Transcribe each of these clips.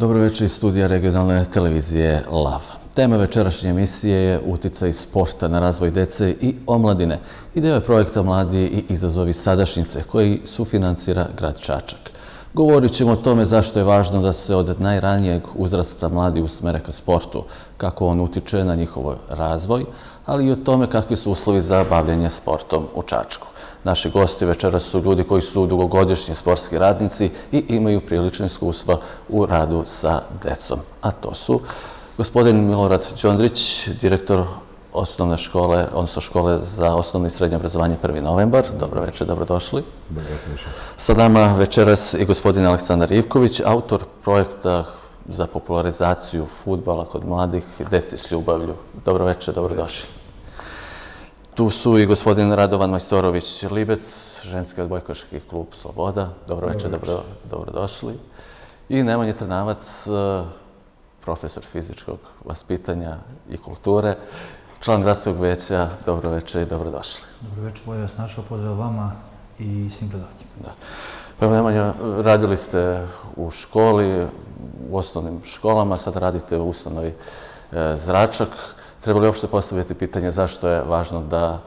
Dobro večer iz studija regionalne televizije LAV. Tema večerašnje emisije je uticaj sporta na razvoj dece i omladine i deo je projekta Mladi i izazovi sadašnjice koji sufinansira grad Čačak. Govorit ćemo o tome zašto je važno da se od najranijeg uzrasta mladi usmere ka sportu, kako on utiče na njihov razvoj, ali i o tome kakvi su uslovi za bavljenje sportom u Čačku. Naši gosti večeras su ljudi koji su dugogodišnji sportski radnici i imaju prilično iskustva u radu sa decom. A to su gospodin Milorad Ćondrić, direktor osnovne škole, odnosno škole za osnovno i srednje obrazovanje 1. novembar. Dobro večer, dobrodošli. Sa nama večeras i gospodin Aleksandar Ivković, autor projekta za popularizaciju fudbala kod mladih, Deci s ljubavlju. Dobro večer, dobrodošli. Tu su i gospodin Radovan Majstorović, Libec, ženski odbojkaški klub Sloboda. Dobro večer, dobrodošli. I Nemanja Trnavac, profesor fizičkog vaspitanja i kulture, član gradskog veća. Dobro večer i dobrodošli. Dobro večer, bolje vas našao, pozdrav vama i svim gledalcima. Evo Nemanja, radili ste u školi, u osnovnim školama, sad radite u ustanovi Zračak. Treba li uopšte postaviti pitanje zašto je važno da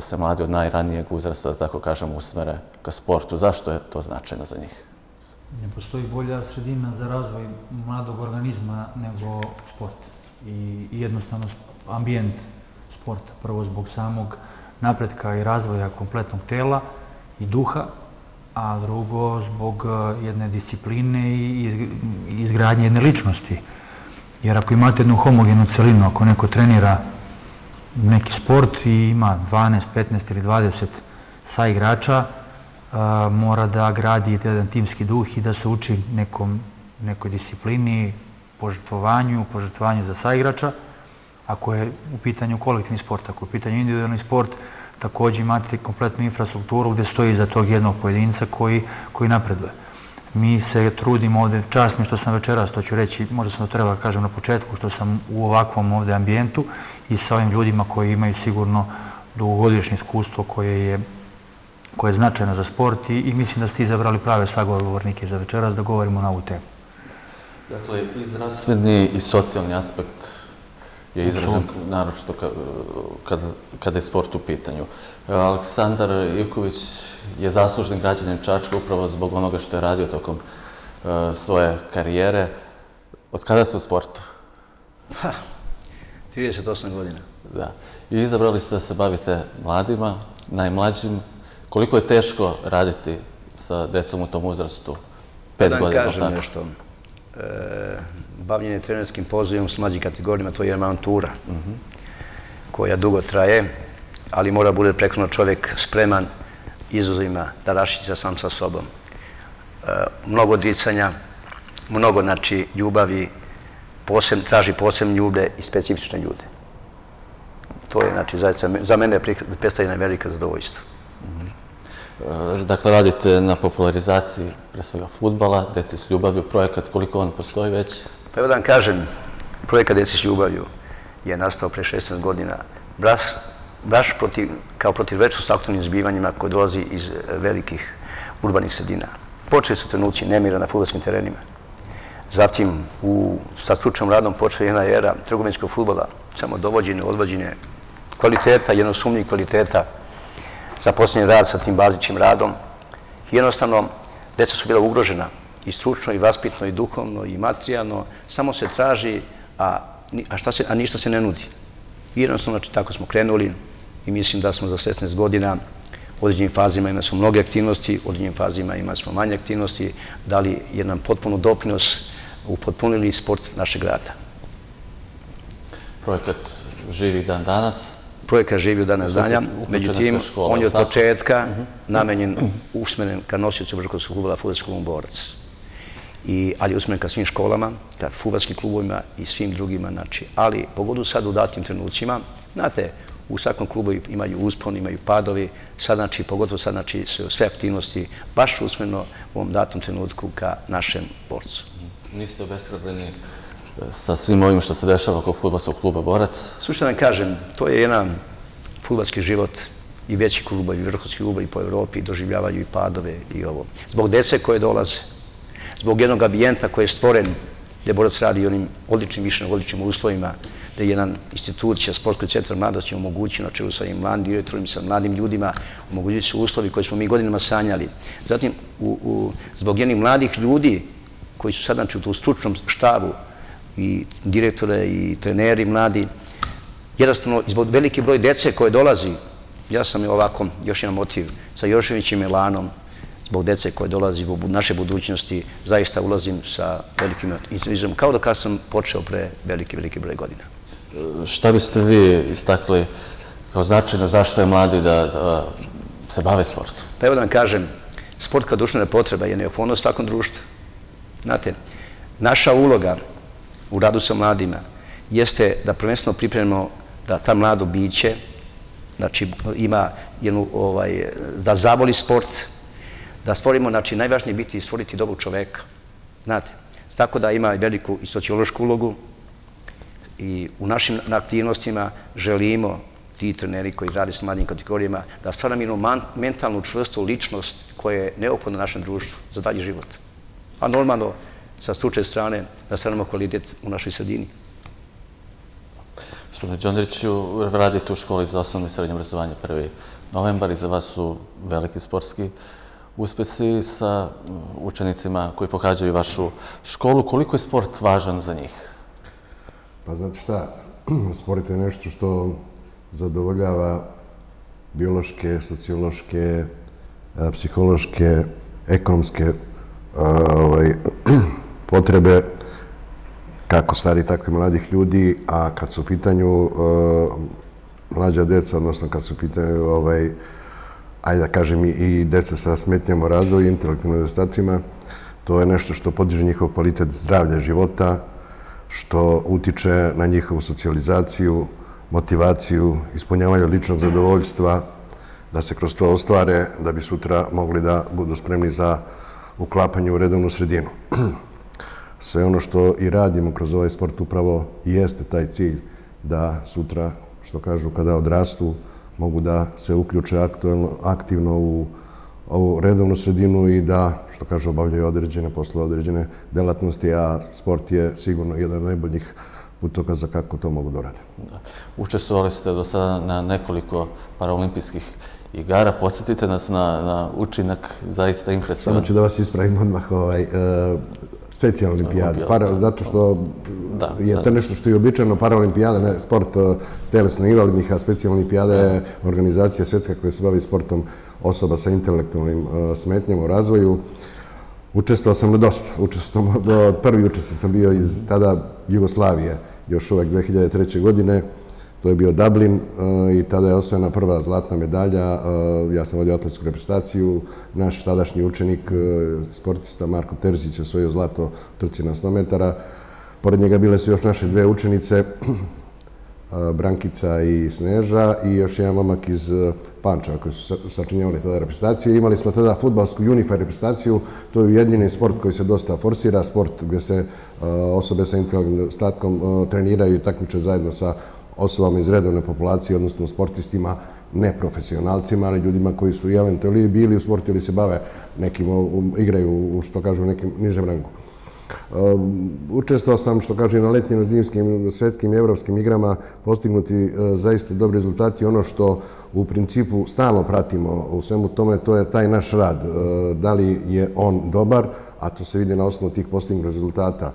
se mladi od najranijeg uzrasta, da tako kažem, usmere ka sportu? Zašto je to značajno za njih? Ne postoji bolja sredina za razvoj mladog organizma nego sport i jednostavno ambijent sporta. Prvo zbog samog napretka i razvoja kompletnog tela i duha, a drugo zbog jedne discipline i izgradnje jedne ličnosti. Jer ako imate jednu homogenu celinu, ako neko trenira neki sport i ima 12, 15 ili 20 saigrača, mora da gradi jedan timski duh i da se uči nekoj disciplini, požrtvovanju za saigrača. Ako je u pitanju kolektivni sport, ako je u pitanju individualni sport, također imate kompletnu infrastrukturu gdje stoji iza tog jednog pojedinca koji napreduje. Mi se trudimo ovdje, čast mi što sam večeras, to ću reći, možda sam to trebao da kažem na početku, što sam u ovakvom ovdje ambijentu i sa ovim ljudima koji imaju sigurno dugogodišnje iskustvo koje je značajno za sport i mislim da ste izabrali prave sagovornike za večeras da govorimo na ovu temu. Dakle, i zdravstveni i socijalni aspekt je izražen, naročito kada je sport u pitanju. Aleksandar Ivković je zaslužni građanin Čačka upravo zbog onoga što je radio tokom svoje karijere. Od kada ste u sportu? 38 godina. Da. I izabrali ste da se bavite mladima, najmlađim. Koliko je teško raditi sa decom u tom uzrastu? 5 godina. Da vam kažem nešto. Bavljenje trenerskim pozivom s mlađim kategorijima, to je jedna avantura koja dugo traje, ali mora bude prekono čovjek spreman izazovima da rašića sam sa sobom. Mnogo odricanja, mnogo ljubavi, traži posebne ljude i specifične ljude. To je, za mene predstavljena velika zadovoljstva. Dakle, radite na popularizaciji, pre svega, fudbala, Deci s ljubavlju, projekat, koliko on postoji već? Pa evo da vam kažem, projekat Deci s ljubavlju je nastao pre 16 godina, baš kao protivrečnost aktualnim zbivanjima koje dolazi iz velikih urbanih sredina. Počeli su trenuci nemira na fudbalskim terenima. Zatim, sa stručnom radom počela je jedna era trgovinskog fudbala, samo dovođenje, odvođenje kvaliteta, jednosumnijih kvaliteta, zaposlenje rad sa tim bazičnim radom. Jednostavno, deca su bila ugrožena i stručno, i vaspitno, i duhovno, i materijalno. Samo se traži, a ništa se ne nudi. Jednostavno, tako smo krenuli i mislim da smo za 16 godina u određenim fazima imali smo mnoge aktivnosti, u određenim fazima imali smo manje aktivnosti, dali je nam potpuno doprinos, upotpunili sport našeg grada. Projekat živi dan danas. Projekat živi u danas danja, međutim, on je od početka namenjen, usmeren ka nosiocu vrhunskog fudbala Fudbalski klub Borac. Ali je usmeren ka svim školama, ka fudbalskim klubovima i svim drugima. Ali, pogotovo sad u datim trenucima, znate, u svakom klubu imaju uspon, imaju padovi, pogotovo sad sve aktivnosti, baš usmereno u ovom datom trenutku ka našem borcu. Niste obeshrabreni sa svim ovim što se dešava oko Fudbalskog kluba Borac? Sušta da vam kažem, to je jedan fudbalski život i veći klubovi, i vrhunski klubovi po Evropi doživljavaju i padove i ovo. Zbog dece koje dolaze, zbog jednog ambijenta koji je stvoren gdje Borac radi onim odličnim, višegodišnjim uslovima, da je jedan institucija, sportski centar mladosti omogućeno, čemu sa ovim mladim direktorima, sa mladim ljudima, omogućuju se uslovi koje smo mi godinama sanjali. Zatim, zbog jednih mladih ljudi koji su sada u stručnom štabu, i direktore, i treneri, mladi, jednostavno, zbog veliki broj dece koje dolazi, ja sam ovako, još jedan motiv, sa Joševićim Elanom, zbog dece koje dolazi, zbog naše budućnosti, zaista ulazim sa velikim intimizom, kao da kad sam počeo pre veliki broj godina. Šta biste vi istakli kao značajno zašto je mladi da se bave sportom? Pa evo da vam kažem, sport kao društvena potreba je neophodno svakom društvu. Znate, naša uloga u radu sa mladima jeste da prvenstveno pripremimo da ta mlado biće, znači ima jednu, da zavoli sport, da stvorimo, znači najvažnije biti stvoriti dobrog čoveka. Znate, tako da ima veliku i sociološku ulogu i u našim aktivnostima želimo ti treneri koji rade sa mladim kategorijama da stvaram jednu mentalnu čvrstu ličnost koja je neophodna našem društvu za dalji život. A normalno, sa stručne strane, da stvaramo kvalitet u našoj sredini. Gospodine Ćondriću, radite u školi za osnovno i srednje obrazovanje 1. novembar i za vas su veliki sportski uspesi sa učenicima koji pohađaju vašu školu. Koliko je sport važan za njih? Pa znate šta, sport je nešto što zadovoljava biološke, sociološke, psihološke, ekonomske potrebe kako stari, tako i mladih ljudi, a kad su u pitanju mlađa deca, odnosno kad su u pitanju, ajde da kažem, i deca sa smetnjama u razvoju, intelektualnim nedostacima, to je nešto što podiže njihov kvalitet zdravlja života, što utiče na njihovu socijalizaciju, motivaciju, ispunjavanje ličnog zadovoljstva, da se kroz to ostvare, da bi sutra mogli da budu spremni za uklapanje u redovnu sredinu. Sve ono što i radimo kroz ovaj sport upravo jeste taj cilj da sutra, što kažu, kada odrastu, mogu da se uključe aktivno u ovu redovnu sredinu i da, što kažu, obavljaju određene poslove, određene delatnosti, a sport je sigurno jedan od najboljih putokaza kako to mogu da urade. Učestvovali ste do sada na nekoliko paraolimpijskih igara, podsjetite nas na učinak zaista impresivan. Samo ću da vas ispravim odmah, specijalne olimpijade, zato što je to nešto što je običajno, paraolimpijade, ne sport telesno invalidnih, a specijalna olimpijada je organizacija svjetska koja se bavi sportom osoba sa intelektualnim smetnjama u razvoju. Učestvovao sam na dosta. Prvi učestvovao sam bio iz tada Jugoslavije, još uvek 2003. godine. To je bio Dublin i tada je osvojena prva zlatna medalja. Ja sam vodio atletsku reprezentaciju. Naš tadašnji učenik, sportista Marko Terzić, je osvojio zlato u trci na 100 metara. Pored njega bile su još naše dve učenice, Brankica i Sneža, i još jedan momak iz Panča koji su sačinjavali tada reprezentaciju. Imali smo tada fudbalsku unifi reprezentaciju. To je ujedinjeni sport koji se dosta forsira, sport gdje se osobe sa intelektualnim nedostatkom treniraju i takmiče zajedno sa osobama iz redovne populacije, odnosno sportistima, neprofesionalcima, ali ljudima koji su eventualno bili u sportu ili se bave nekim, igraju, što kažu, nekim nižem rangu. Učestvao sam, što kažu, na letnjim, zimskim, svetskim i evropskim igrama postignuti zaista dobri rezultati. Ono što u principu stalno pratimo u svemu tome, to je taj naš rad. Da li je on dobar, a to se vidi na osnovu tih postignutih rezultata.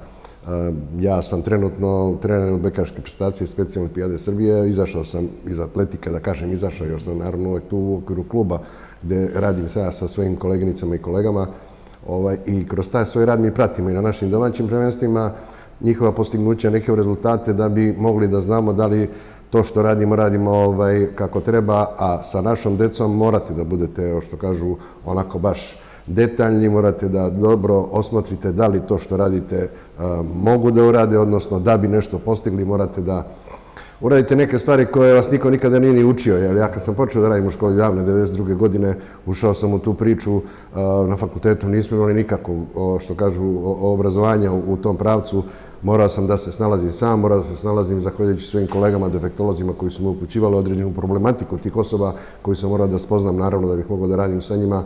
Ja sam trenutno trener odbojkaške reprezentacije Specijalne olimpijade Srbije, izašao sam iz atletike, da kažem izašao, još sam naravno uvek tu u okviru kluba gde radim sada sa svojim koleginicama i kolegama i kroz taj svoj rad mi pratimo i na našim domaćim prvenstvima njihova postignuća, neke rezultate da bi mogli da znamo da li to što radimo kako treba, a sa našom decom morate da budete, što kažu, onako baš detaljni, morate da dobro osmotrite da li to što radite mogu da urade, odnosno da bi nešto postigli morate da uradite neke stvari koje vas niko nikada nije ni učio. Ja kad sam počeo da radim u školi javne 1992. godine, ušao sam u tu priču, na fakultetu nismo imali nikako, što kažu, obrazovanja u tom pravcu. Morao sam da se snalazim sam, morao da se snalazim zahvaljujući svojim kolegama, defektolozima koji su me upućivali određenu problematiku tih osoba koju sam morao da spoznam, naravno da bih mogao da radim sa njima.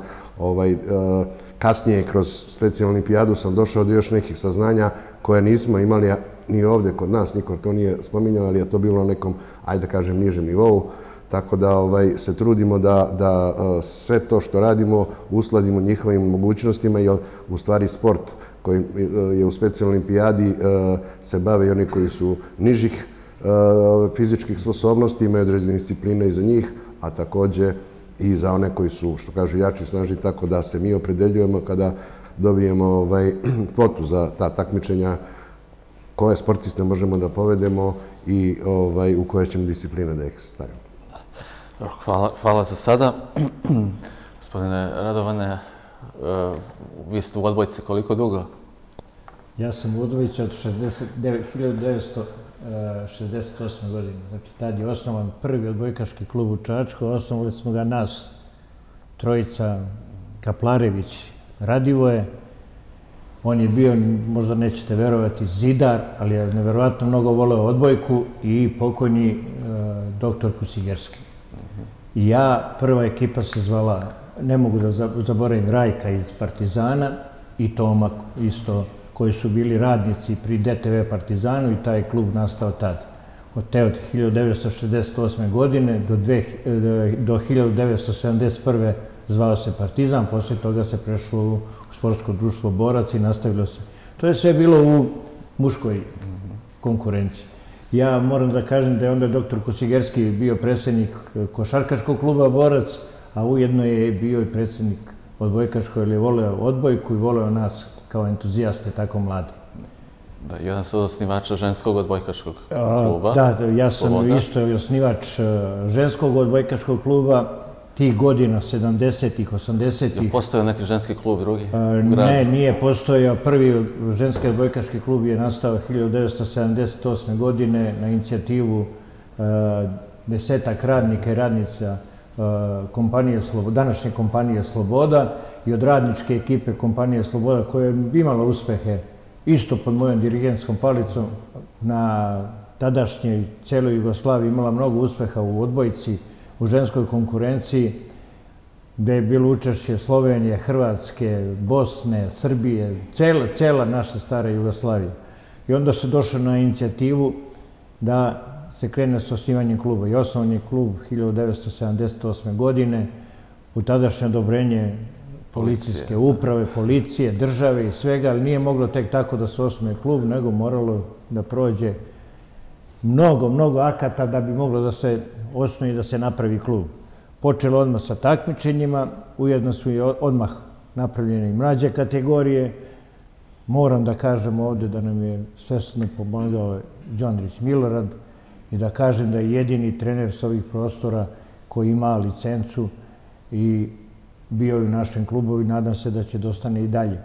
Kasnije, kroz specijalnu olimpijadu, sam došao do još nekih saznanja koja nismo imali ni ovdje kod nas, niko to nije spominjao, ali je to bilo na nekom, ajde da kažem, nižem nivou. Tako da se trudimo da sve to što radimo uskladimo njihovim mogućnostima, jer u stvari sport koji je u Specijalnoj olimpijadi se bave i oni koji su nižih fizičkih sposobnosti, imaju određene discipline i za njih, a također i za one koji su, što kažu, jači, snažni, tako da se mi opredeljujemo kada dobijemo kvotu za ta takmičenja koje sportiste možemo da povedemo i u koje ćemo discipline da ih stavimo. Hvala za sada. Gospodine Radovane, vi ste u odbojci koliko dugo? Ja sam u odbojci od 1968. godine. Znači, tad je osnovan prvi odbojkaški klub u Čačku. Osnovali smo ga nas, trojica, Kaplarević, Radivoje. On je bio, možda nećete verovati, zidar, ali je nevjerovatno mnogo voleo odbojku i pokojni doktor Kucigerski. I ja, prva ekipa se zvala, ne mogu da zaboravim, Rajka iz Partizana i Toma isto, koji su bili radnici pri DTV Partizanu i taj klub nastao tada. Od te od 1968. godine do 1971. zvao se Partizan, poslije toga se prešlo u sportsko društvo Borac i nastavilo se. To je sve bilo u muškoj konkurenciji. Ja moram da kažem da je onda dr. Kusigerski bio predsjednik Košarkaškog kluba Borac, a ujedno je bio i predsjednik odbojkaškog, jer je voleo odbojku i voleo nas kao entuzijaste, tako mladi. Da, jedan sam osnivač ženskog odbojkaškog kluba. Da, ja sam isto osnivač ženskog odbojkaškog kluba tih godina, 70-ih, 80-ih. Je postojao neki ženski klub drugi? Ne, nije postojao. Prvi ženski odbojkaški klub je nastao 1978. godine na inicijativu desetak radnika i radnica današnje kompanije Sloboda i od radničke ekipe kompanije Sloboda, koja je imala uspehe isto pod mojom dirigentskom palicom na tadašnjoj celoj Jugoslaviji, imala mnogo uspeha u odbojci, u ženskoj konkurenciji, gde je bilo učešće Slovenije, Hrvatske, Bosne, Srbije, cela naša stara Jugoslavija. I onda se došlo na inicijativu da se krene s osnivanjem kluba. I osnovan je klub 1978. godine, u tadašnje odobrenje policijske uprave, policije, države i svega, ali nije moglo tek tako da se osnuje klub, nego moralo da prođe mnogo akata da bi moglo da se osnovi, da se napravi klub. Počelo odmah sa takmičenjima, ujedno su i odmah napravljene i mlađe kategorije. Moram da kažem ovdje da nam je svesno pomogao Ćondrić Milorad i da kažem da je jedini trener s ovih prostora koji ima licencu i bio je u našem klubu i nadam se da će da ostane i dalje.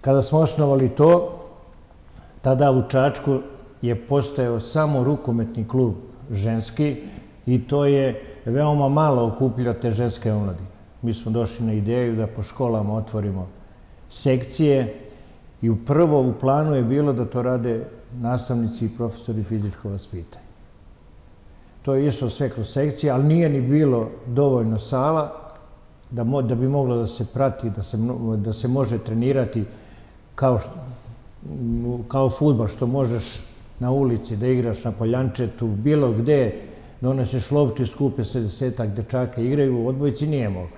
Kada smo osnovali to, tada u Čačku je postojao samo rukometni klub ženski i to je veoma malo okupljao te ženske omladine. Mi smo došli na ideju da po školama otvorimo sekcije i prvo u planu je bilo da to rade nastavnici i profesori fizičkog vaspitanja. To je išlo sve kroz sekcije, ali nije ni bilo dovoljno sala da bi moglo da se prati, da se može trenirati kao fudbal, što možeš na ulici da igraš, na poljančetu, bilo gde, doneseš loptu i skupe se desetak dečaka igraju, u odbojci nije moglo.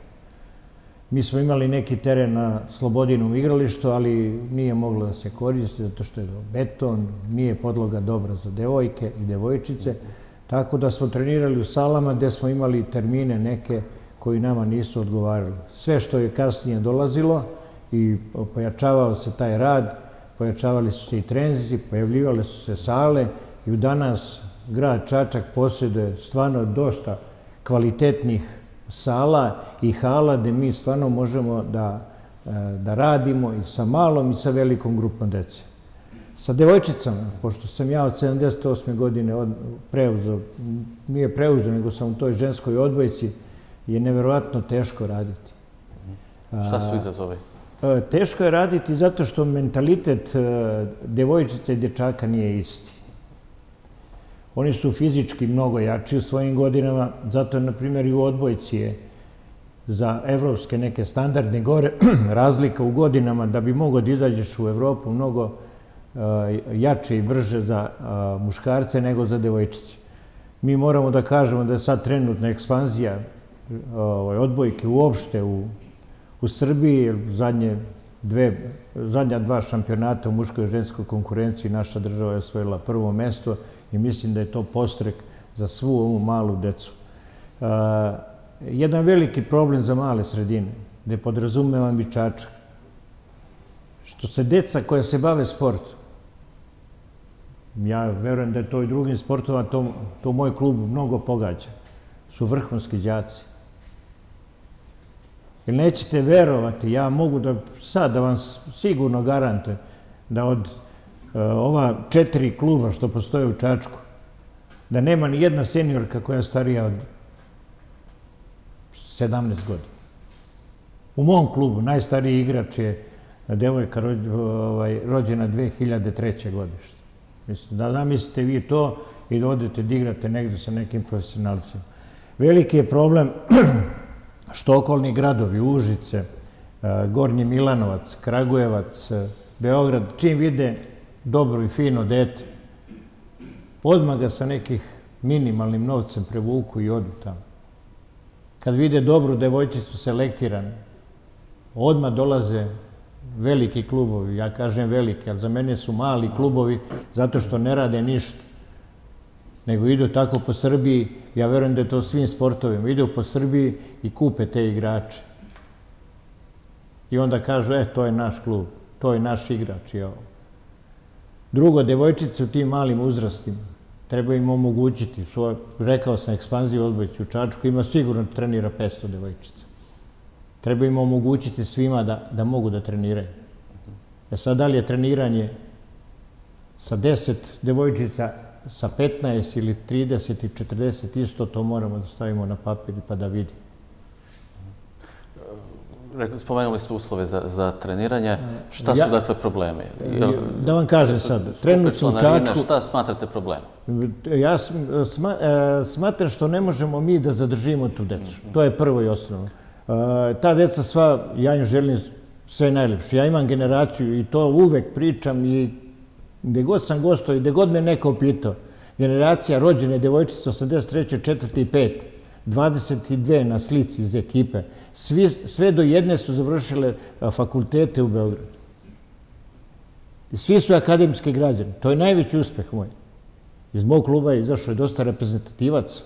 Mi smo imali neki teren na Slobodinom igralištu, ali nije moglo da se koristi, zato što je beton, nije podloga dobra za devojke i devojčice, tako da smo trenirali u salama gde smo imali termine neke koji nama nisu odgovarali. Sve što je kasnije dolazilo i pojačavao se taj rad, pojačavali su se i trenzi, pojavljivale su se sale i u danas grad Čačak posjeduje stvarno dosta kvalitetnih sala i hala gde mi stvarno možemo da radimo i sa malom i sa velikom grupom dece. Sa devojčicama, pošto sam ja od 78. godine preuzeo, nije preuzeo, nego sam u toj ženskoj odbojci, je nevjerovatno teško raditi. Šta su izazovi? Teško je raditi zato što mentalitet devojčica i dječaka nije isti. Oni su fizički mnogo jači u svojim godinama, zato je, na primjer, i u odbojci je za evropske neke standardne gore, razlika u godinama da bi mogo da izađeš u Evropu mnogo jače i brže za muškarce nego za devojčice. Mi moramo da kažemo da je sad trenutna ekspanzija odbojke uopšte u Srbiji. Zadnja dva šampionata u muškoj i ženskoj konkurenciji naša država je osvojila prvo mesto i mislim da je to podstrek za svu ovu malu decu. Jedan veliki problem za male sredine, gde podrazumevam i Čačak, što se deca koja se bave sportom, ja verujem da je to i drugim sportova, to moj klub mnogo pogađa, su vrhunski đaci. Jer nećete verovati, ja mogu da sad da vam sigurno garantujem da od ova 4 kluba što postoje u Čačku, da nema ni jedna seniorka koja je starija od 17 godina. U mom klubu najstariji igrač je devojka rođena 2003. godište. Da zamislite vi to i da odete da igrate negde sa nekim profesionalcima. Veliki je problem što okolni gradovi, Užice, Gornji Milanovac, Kragujevac, Beograd, čim vide dobro i fino dete, odmah ga sa nekih minimalnim novcem prevuku i odu tamo. Kad vide dobru devojčicu selektiranu, odmah dolaze veliki klubovi, ja kažem veliki, ali za mene su mali klubovi zato što ne rade ništa. Nego idu tako po Srbiji, ja verujem da je to svim sportovima, idu po Srbiji i kupe te igrače. I onda kažu, to je naš klub, to je naš igrač i ovo. Drugo, devojčice u tim malim uzrastima treba im omogućiti. Rekao sam, ekspanziju odbojke u Čačku ima sigurno trenira 500 devojčica. Treba im omogućiti svima da mogu da treniraju. Sad, da li je treniranje sa 10 devojčica, sa 15 ili 30 i 40 isto, to moramo da stavimo na papir pa da vidimo. Spomenuli ste uslove za treniranje. Šta su dakle problemi? Da vam kažem sad. Šta smatrate problem? Ja smatram što ne možemo mi da zadržimo tu decu. To je prvo i osnovno. Ta deca sva, ja im želim sve najlepše. Ja imam generaciju i to uvek pričam i gde god sam gostao i gde god me neko pitao. Generacija rođene devojčice 83. 4. i 5. 22 na slici iz ekipe. Sve do jedne su završile fakultete u Beogradu. Svi su akademski građani. To je najveći uspeh moj. Iz mog kluba je izašao dosta reprezentativaca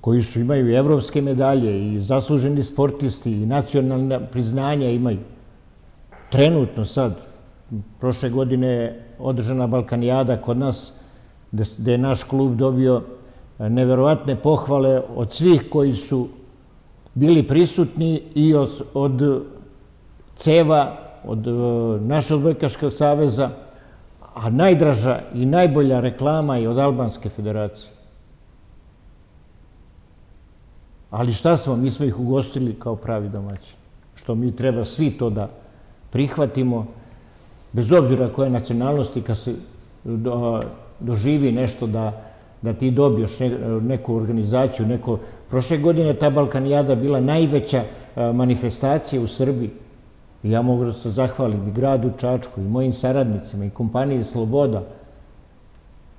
koji imaju i evropske medalje, i zasluženi sportisti, i nacionalna priznanja imaju. Trenutno sad, prošle godine je održana Balkanijada kod nas, gde je naš klub dobio neverovatne pohvale od svih koji su bili prisutni i od CEV-a, od našeg Odbojkaškog saveza, a najdraža i najbolja reklama je od Albanske federacije. Ali šta smo? Mi smo ih ugostili kao pravi domaćini. Što mi treba svi to da prihvatimo, bez obzira koje nacionalnosti, kad se doživi nešto da ti dobiješ neku organizaciju, neko... Prošle godine je ta Balkanijada bila najveća manifestacija u Srbiji. Ja mogu da se zahvalim i gradu Čačku, i mojim saradnicima, i kompaniji Sloboda,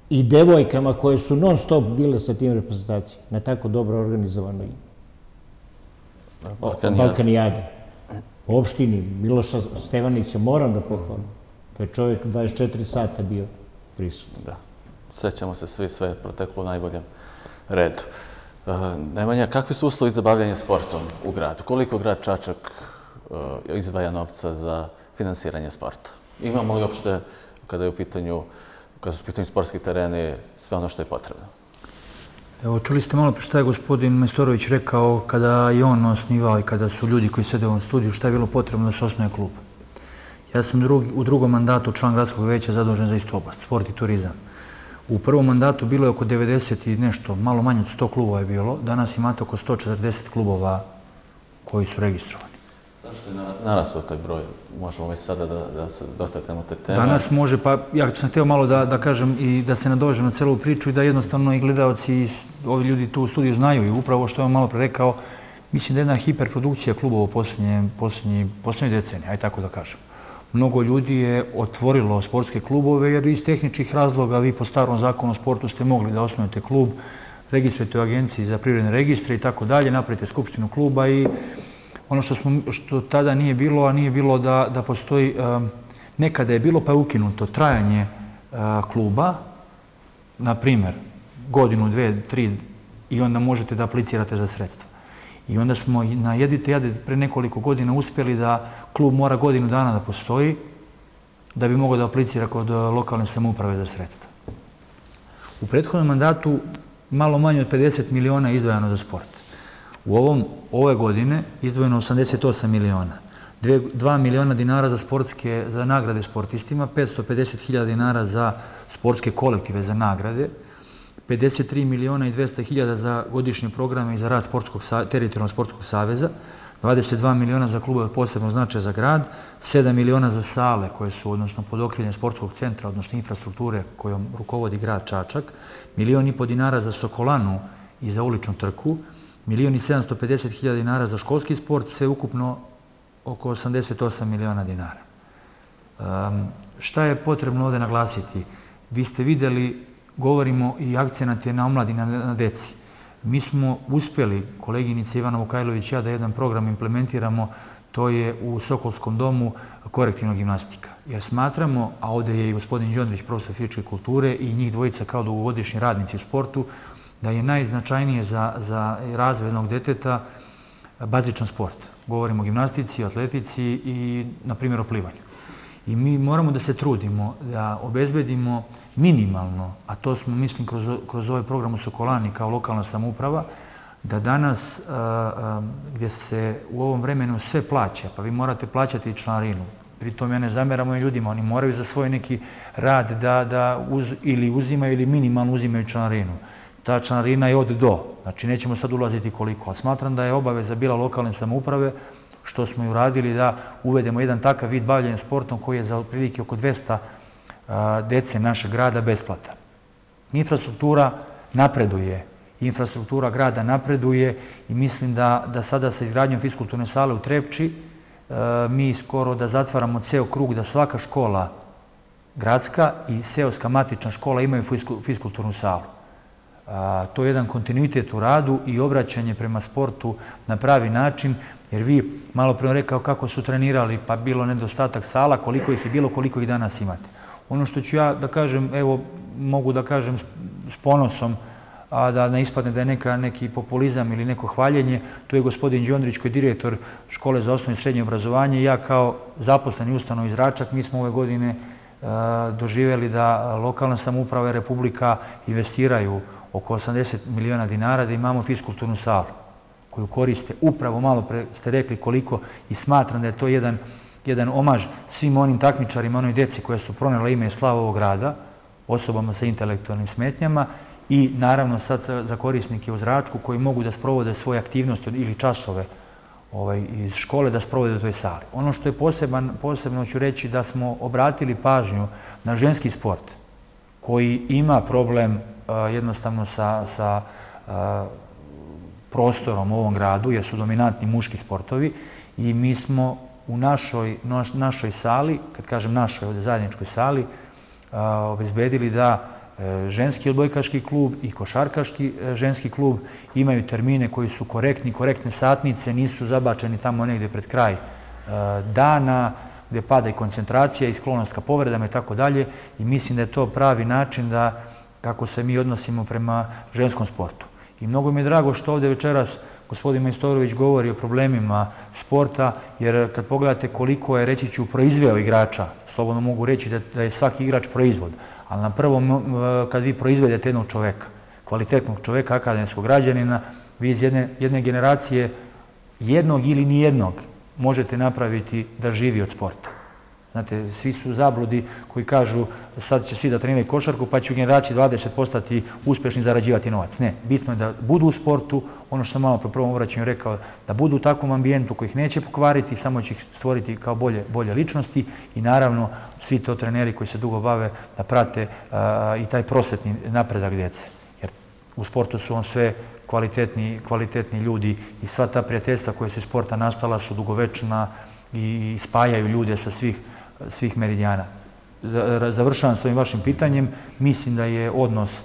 i devojkama koje su non stop bile sa tim reprezentacijama, na tako dobro organizovanoj Balkanijade. U opštini Miloša Stevanića moram da pohvalim. To je čovjek 24 sata bio prisutan. Da. Sećamo se svi, sve je proteklo u najboljem redu. Nemanja, kakvi su uslovi za bavljanje sportom u gradu? Koliko grad Čačak izdvaja novca za finansiranje sporta? Imamo li uopšte, kada su u pitanju sportski tereni, sve ono što je potrebno? Evo, čuli ste malo pre šta je gospodin Majstorović rekao kada je on osnivao i kada su ljudi koji sede u ovom studiju, šta je bilo potrebno da se osnoje klub. Ja sam u drugom mandatu član gradskog veća zadužen za istu oblast, sport i turizam. U prvom mandatu bilo je oko 90 i nešto, malo manje od 100 klubova je bilo. Danas imate oko 140 klubova koji su registrovani. Zašto je narastao taj broj? Možemo li sada da se dotaknemo te teme? Danas može, pa ja sam hteo malo da kažem i da se nadovežem na celu priču i da jednostavno i gledalci i ovi ljudi tu u studiju znaju i upravo što je on malo pre rekao Mislim da je jedna hiperprodukcija klubova u posljednjoj deceniji, aj tako da kažem. Mnogo ljudi je otvorilo sportske klubove jer iz tehničkih razloga vi po starom zakonu o sportu ste mogli da osnujete klub, registrujete u agenciji za privredne registre i tako dalje, napravite skupštinu kluba i ono što tada nije bilo, a nije bilo da postoji, nekada je bilo pa je ukinuto trajanje kluba, na primjer godinu, dve, tri i onda možete da aplicirate za sredstva. I onda smo na jedite jade pre nekoliko godina uspjeli da klub mora godinu dana da postoji da bi mogao da aplicira kod lokalne samouprave za sredstva. U prethodnom mandatu malo manje od 50 miliona je izdvojeno za sport. Ove godine izdvojeno 88 miliona. 2 miliona dinara za nagrade sportistima, 550.000 dinara za sportske kolektive za nagrade, 53 miliona i 200 hiljada za godišnje programe i za rad teritorijalnog sportskog saveza, 22 miliona za klubove posebno značaja za grad, 7 miliona za sale koje su, odnosno, pod okriljem sportskog centra, odnosno infrastrukture kojom rukovodi grad Čačak, 1,5 miliona dinara za Sokolanu i za uličnu trku, 1,750.000 dinara za školski sport, sve ukupno oko 88 miliona dinara. Šta je potrebno ovdje naglasiti? Vi ste vidjeli, govorimo i akcenat je na omladi, na deci. Mi smo uspjeli, koleginica Ivana Vukajlović i ja, da jedan program implementiramo, to je u Sokolskom domu korektivna gimnastika. Jer smatramo, a ovdje je i gospodin Ćondrić, profesor fizičke kulture, i njih dvojica kao dugogodišnji radnici u sportu, da je najznačajnije za razvoj jednog deteta bazičan sport. Govorimo o gimnastici, atletici i, na primjer, o plivanju. I mi moramo da se trudimo, da obezbedimo minimalno, a to smo, mislim, kroz ovaj program u Sokolani kao lokalna samouprava, da danas, gdje se u ovom vremenu sve plaća, pa vi morate plaćati i članarinu, pri tome ja ne zameram ljudima, oni moraju za svoj neki rad da ili uzimaju ili minimalno uzimaju članarinu. Ta članarina je od do, znači nećemo sad ulaziti koliko, a smatram da je obaveza bila lokalne samouprave, što smo i uradili, da uvedemo jedan takav vid bavljanja sportom koji je za otprilike oko 200 dece našeg grada besplatan. Infrastruktura napreduje. Infrastruktura grada napreduje i mislim da sada sa izgradnjom fiskulturne sale u Trepči mi skoro da zatvaramo ceo krug da svaka škola, gradska i seoska matična škola, imaju fiskulturnu salu. To je jedan kontinuitet u radu i obraćanje prema sportu na pravi način. Jer vi, malo prije rekao kako su trenirali, pa bilo nedostatak sala, koliko ih je bilo, koliko ih danas imate. Ono što ću ja da kažem, evo, mogu da kažem s ponosom, a da ne ispadne da je neki populizam ili neko hvaljenje, tu je gospodin Đondrić koji je direktor škole za osnovno i srednje obrazovanje i ja kao zaposleni ustanovi Zračak, mi smo ove godine doživjeli da lokalna samouprava i Republika investiraju oko 80 miliona dinara da imamo fiskulturnu salu koju koriste. Upravo malo pre ste rekli koliko i smatram da je to jedan omaž svim onim takmičarima, onoj deci koja su pronela ime i slavu ovog grada, osobama sa intelektualnim smetnjama i naravno sad za korisnike u Zračku koji mogu da sprovode svoje aktivnosti ili časove iz škole da sprovode u toj sali. Ono što je posebno ću reći da smo obratili pažnju na ženski sport koji ima problem jednostavno sa prostorom u ovom gradu, jer su dominantni muški sportovi i mi smo u našoj sali, kad kažem našoj, ovdje zajedničkoj sali, obezbedili da ženski odbojkaški klub i košarkaški ženski klub imaju termine koji su korektni, korektne satnice, nisu zabačeni tamo negdje pred kraj dana, gdje pada i koncentracija i sklonost ka povredama i tako dalje i mislim da je to pravi način da kako se mi odnosimo prema ženskom sportu. I mnogo mi je drago što ovdje večeras gospodin Majstorović govori o problemima sporta, jer kad pogledate koliko je, reći ću, proizveo igrača, slobodno mogu reći da je svaki igrač proizvod, ali na prvom, kad vi proizvedete jednog čoveka, kvalitetnog čoveka, akademskog građanina, vi iz jedne generacije jednog ili nijednog možete napraviti da živi od sporta. Znate, svi su zabludi koji kažu sad će svi da treniraju košarku pa će u generaciji 20 postati uspješni i zarađivati novac. Ne, bitno je da budu u sportu, ono što sam malo po prvom obraćanju rekao, da budu u takvom ambijentu koji ih neće pokvariti, samo će ih stvoriti kao bolje ličnosti i naravno svi to treneri koji se dugo bave da prate i taj prosvetni napredak djece. Jer u sportu su on sve kvalitetni ljudi i sva ta prijateljstva koje su iz sporta nastala su dugovečna i spajaju ljude sa svih meridijana. Završavam s ovim vašim pitanjem. Mislim da je odnos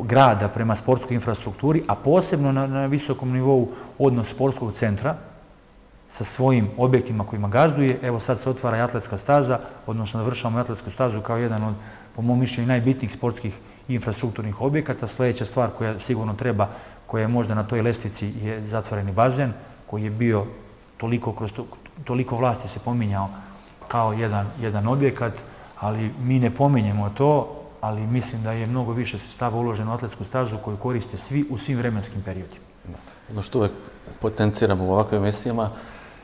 grada prema sportskoj infrastrukturi, a posebno na visokom nivou odnos sportskog centra sa svojim objektima kojima gazduje. Evo sad se otvara i atletska staza, odnosno završavamo i atletsku stazu kao jedan od, po mom mišljenju, najbitnijih sportskih infrastrukturnih objekata. Sljedeća stvar koja sigurno treba, koja je možda na toj lestvici, je zatvoreni bazen, koji je bio toliko vlasti se pominjao kao jedan objekat, ali mi ne pominjemo to, ali mislim da je mnogo više sredstava uloženo u atletsku stazu koju koriste svi u svim vremenskim periodima. Ono što uvek potenciramo u ovakvim emisijama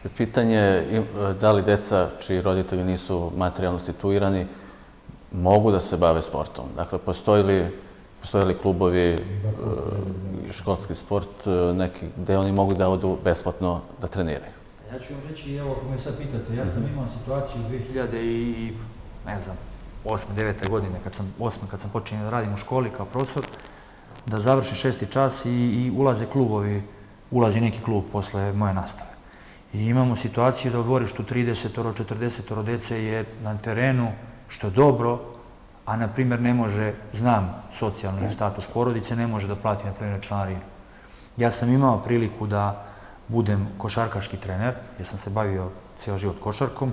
je pitanje da li deca čiji roditelji nisu materijalno situirani mogu da se bave sportom. Dakle, postoje li klubovi, školski sport, neki gde oni mogu da odu besplatno da treniraju? Ja ću vam reći, evo, ako me sad pitate, ja sam imao situaciju 2008. 2009. godine, kad sam počinio da radim u školi kao profesor, da završi 6. čas i ulazi neki klub posle moje nastave. I imamo situaciju da u dvorištu 30, 40 dece je na terenu, što je dobro, a na primjer ne može, znam socijalni status porodice, ne može da plati na primjer članarinu. Ja sam imao priliku da budem košarkaški trener, jer sam se bavio cijel život košarkom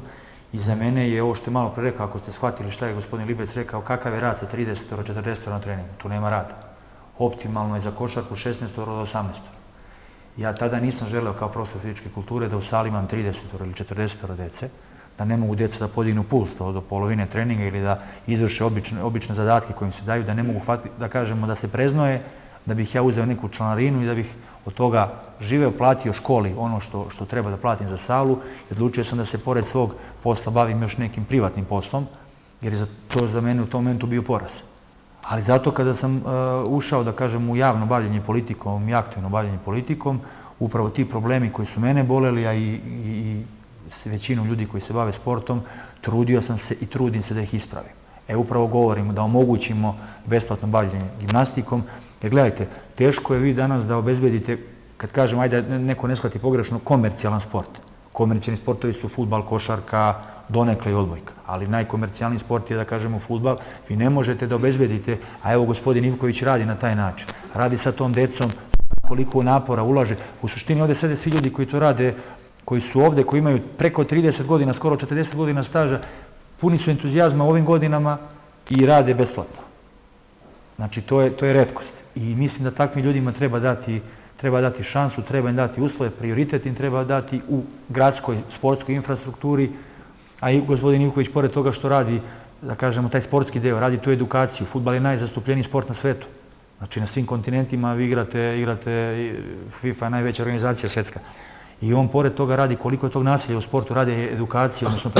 i za mene je ovo što je malo pre rekao, ako ste shvatili šta je gospodin Libec rekao, kakav je rad sa 30, 40 na treningu, tu nema rada. Optimalno je za košarku 16 do 18. Ja tada nisam želeo kao profesor fizičke kulture da u sali imam 30 ili 40 dece, da ne mogu djeca da podignu puls do polovine treninga ili da izvrše obične zadatke kojim se daju, da ne mogu da kažemo da se preznoje, da bih ja uzeo neku članarinu i da bih od toga živeo, platio školi ono što treba da platim za salu. Odlučio sam da se pored svog posla bavim još nekim privatnim poslom, jer je to za mene u tom momentu bio poraz. Ali zato kada sam ušao, da kažem, u javno bavljenje politikom i aktivno bavljenje politikom, upravo ti problemi koji su mene boleli, a i većinu ljudi koji se bave sportom, trudio sam se i trudim se da ih ispravim. Upravo govorimo da omogućimo besplatno bavljenje gimnastikom. Jer gledajte, teško je vi danas da obezbedite, kad kažem, ajde neko ne shvati pogrešno, komercijalan sport. Komercijalni sportovi su fudbal, košarka, donekle i odbojka. Ali najkomercijalni sport je, da kažemo, fudbal. Vi ne možete da obezbedite, a evo gospodin Ivković radi na taj način. Radi sa tom decom, koliko napora ulaže. U suštini ovdje sede svi ljudi koji to rade, koji su ovdje, koji imaju preko 30 godina, skoro 40 godina staža, puni su entuzijazma u ovim godinama i rade besplatno. Znači, to je retkost. I mislim da takvim ljudima treba dati šansu, treba im dati uslove, prioritet im treba dati u gradskoj sportskoj infrastrukturi. A i gospodin Ivković, pored toga što radi, da kažemo, taj sportski deo, radi tu edukaciju. Fudbal je najzastupljeniji sport na svetu. Znači, na svim kontinentima vi igrate, FIFA je najveća organizacija svetska. I on, pored toga, radi koliko je tog nasilja u sportu, radi edukaciju, odnosno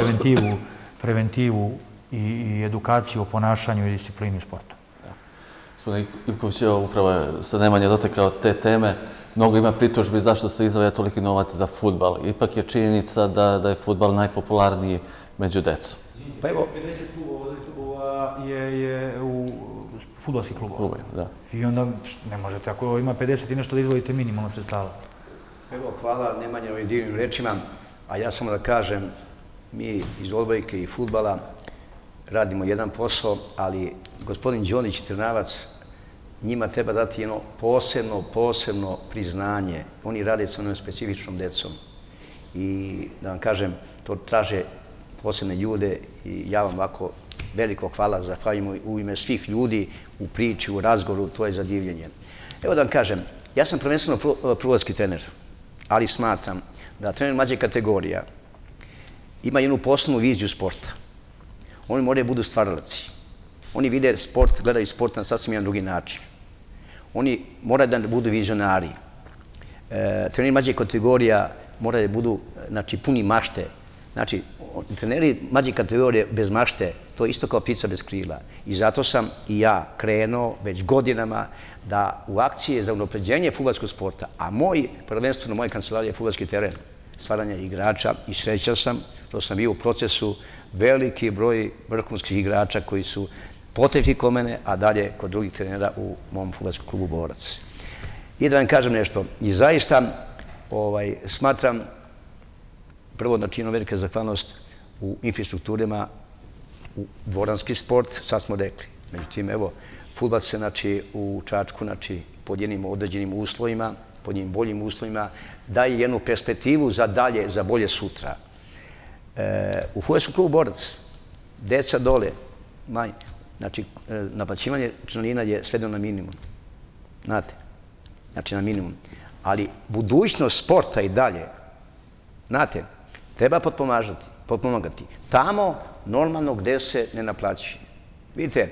preventivu i edukaciju o ponašanju i disciplini u sportu. Gospodin Ivković, upravo je sa Nemanja dotakao te teme. Mnogo ima pritužbi zašto ste izdvaja toliki novac za fudbal. Ipak je činjenica da je fudbal najpopularniji među decom. Pa evo, 50 klubova je u fudbalski klubova. I onda ne možete, ako ima 50 i nešto, da izdvojite minimalno sredstava. Evo, hvala Nemanja ovim divnim rečima, a ja samo da kažem, mi iz odbojke i fudbala radimo jedan posao, ali gospodin Đonić i Trnavac, njima treba dati jedno posebno priznanje. Oni rade sa onom specifičnom decom i da vam kažem, to traže posebne ljude i ja vam ovako veliko hvala, zahvaljujemo u ime svih ljudi u priči, u razgovoru, to je za divljenje. Evo da vam kažem, ja sam prvenstveno prvoski trener, ali smatram da trener mlađe kategorija ima jednu poslovnu viziju sporta. Oni moraju da budu stvaralaci. Oni vide sport, gledaju sport na sasvim jedan drugi način. Oni moraju da budu vizionari. Treneri mlađe kategorija moraju da budu puni mašte. Znači, treneri mlađe kategorije bez mašte, to je isto kao ptica bez krila. I zato sam i ja krenuo već godinama da u akcije za unapređenje fudbalskog sporta, a prvenstveno moja kancelarija je fudbalski teren, stvaranje igrača, i srećan sam što sam bio u procesu, veliki broj vrhunskih igrača koji su potekli kod mene, a dalje kod drugih trenera u mom fudbalskom klubu Borac. I da vam kažem nešto. I zaista smatram prvo načinno velike zahvalnost u infrastrukturima, u dvoranski sport, sad smo rekli. Međutim, evo, fudbal se u Čačku pod jednim određenim uslovima, pod jednim boljim uslovima, daje jednu perspektivu za dalje, za bolje sutra. U Fudbalskom klubu Borac, deca dole, znači, naplaćivanje članarina je svedeno na minimum. Znate? Znači, na minimum. Ali budućnost sporta i dalje, znate, treba potpomagati. Tamo, normalno, gde se ne naplaćuje. Vidite,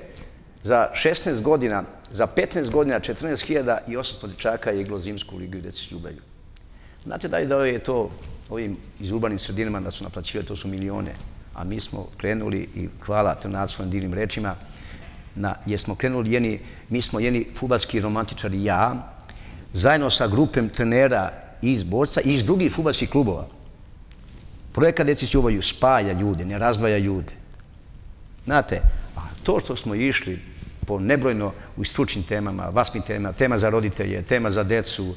za 16 godina, za 15 godina, 14.800 dečaka je igralo zimsku ligu i Deci s ljubavlju. Znate da je to ovim iz urbanim sredinama da su naplaćivali, to su milione. A mi smo krenuli, i hvala Trnavcu na divnim rečima, mi smo jedni fudbalski romantičari, ja, zajedno sa grupom trenera iz Borca i iz drugih fudbalskih klubova. Projekat Deci s ljubavlju spaja ljude, ne razdvaja ljude. Znate, a to što smo išli po nebrojno u stručnim temama, vaspitnim temama, tema za roditelje, tema za decu,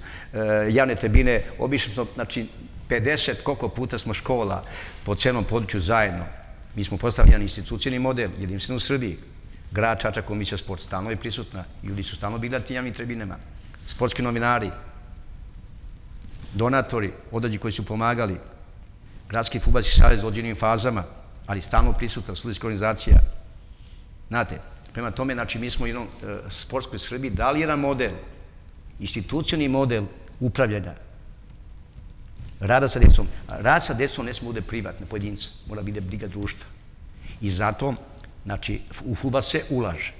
javne tribine, obišli smo, znači, 50 koliko puta smo škola po celom području zajedno. Mi smo postavljeni institucijni model, jedinstven u Srbiji. Grad Čačak, komisija sport, stalno je prisutna. Ljudi su stalno bili na tim javnim tribinama. Sportski novinari, donatori, određeni koji su pomagali, Gradski fudbalski savez u određenim fazama, ali stalno prisutan, studijska organizacija. Znate, prema tome, znači, mi smo u jednom sportskoj Srbiji dali jedan model, institucijni model upravljanja, rada sa djecom. Rad sa djecom ne smije bude privatne pojedinca, mora biti briga društva. I zato, znači, u fudbal se ulaže.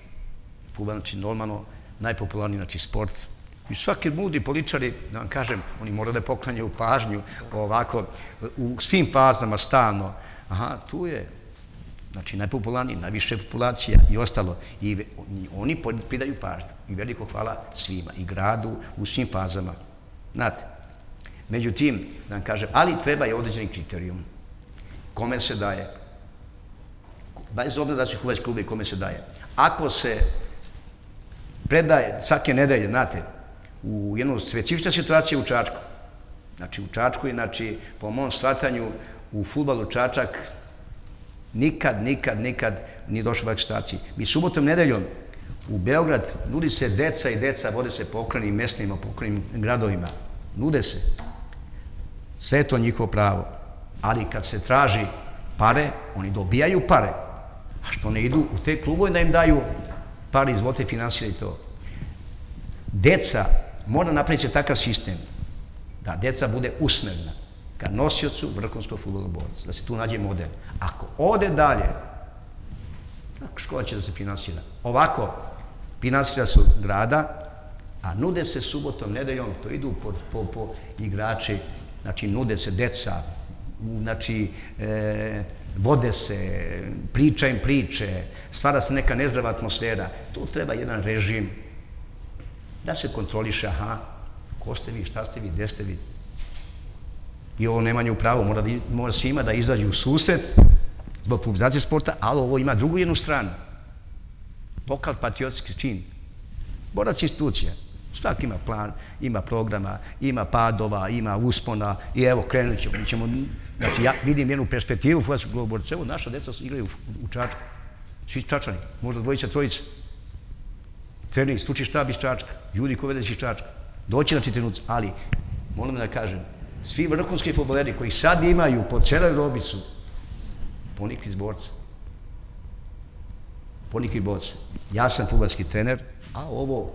Fudbal, znači, normalno, najpopularniji, znači, sport. I svaki mudri političari, da vam kažem, oni moraju da poklanjaju pažnju ovako, u svim fazama stalno. Aha, tu je, znači, najpopularniji, najviše populacija i ostalo. I oni pridaju pažnju. I veliko hvala svima, i gradu, u svim fazama. Znate, međutim, da vam kažem, ali treba je određeni kriterijum. Kome se daje? Bez obzira da su fudbalski klubovi, kome se daje? Ako se predaje svake nedelje, znate, u jednu specifičnu situaciju u Čačku. Znači, u Čačku je, znači, po mom shvatanju, u fudbalu Čačak nikad nije došao u ovakvoj situaciji. Mi subotom, nedeljom u Beograd nudi se deca i deca, vode se po okolnim mestima, po okolnim gradovima. Nude se. Sve je to njihovo pravo. Ali kad se traži pare, oni dobijaju pare. A što ne idu u te klubove da im daju pare, izvolite, finansirajte to. Deca, mora napraviti se takav sistem da deca bude usmerna ka nosiocu vrhunskog fudbalskog borca, da se tu nađe model. Ako ode dalje, škola će da se finansira. Ovako, finansira se od grada, a nude se subotom, nedeljom, to idu po igrači, znači nude se deca, znači vode se, priča im priče, stvara se neka nezdrava atmosfera. Tu treba jedan režim da se kontroliše, aha, ko ste vi, šta ste vi, gde ste vi. I ovo Nemanju pravo, mora svima da izađu u susret zbog popularizacije sporta, ali ovo ima drugu jednu stranu. Lokal patriotski čin. Borac institucija. Svaki ima plan, ima programa, ima padova, ima uspona i evo, krenut ćemo. Znači, ja vidim jednu perspektivu fudbalskog kluba Borac. Evo, naša deca igraju u Čačku. Svi Čačani, možda dvojica, trojica. Trening, stručni štab iz Čačka, ljudi koji vede iz Čačka. Doći, znači, trenuci. Ali, molim da kažem, svi vrhunski fudbaleri koji sad imaju po celoj Evropi su ponikli iz Borca. Ponikli Borca. Ja sam fudbalski trener, a ovo,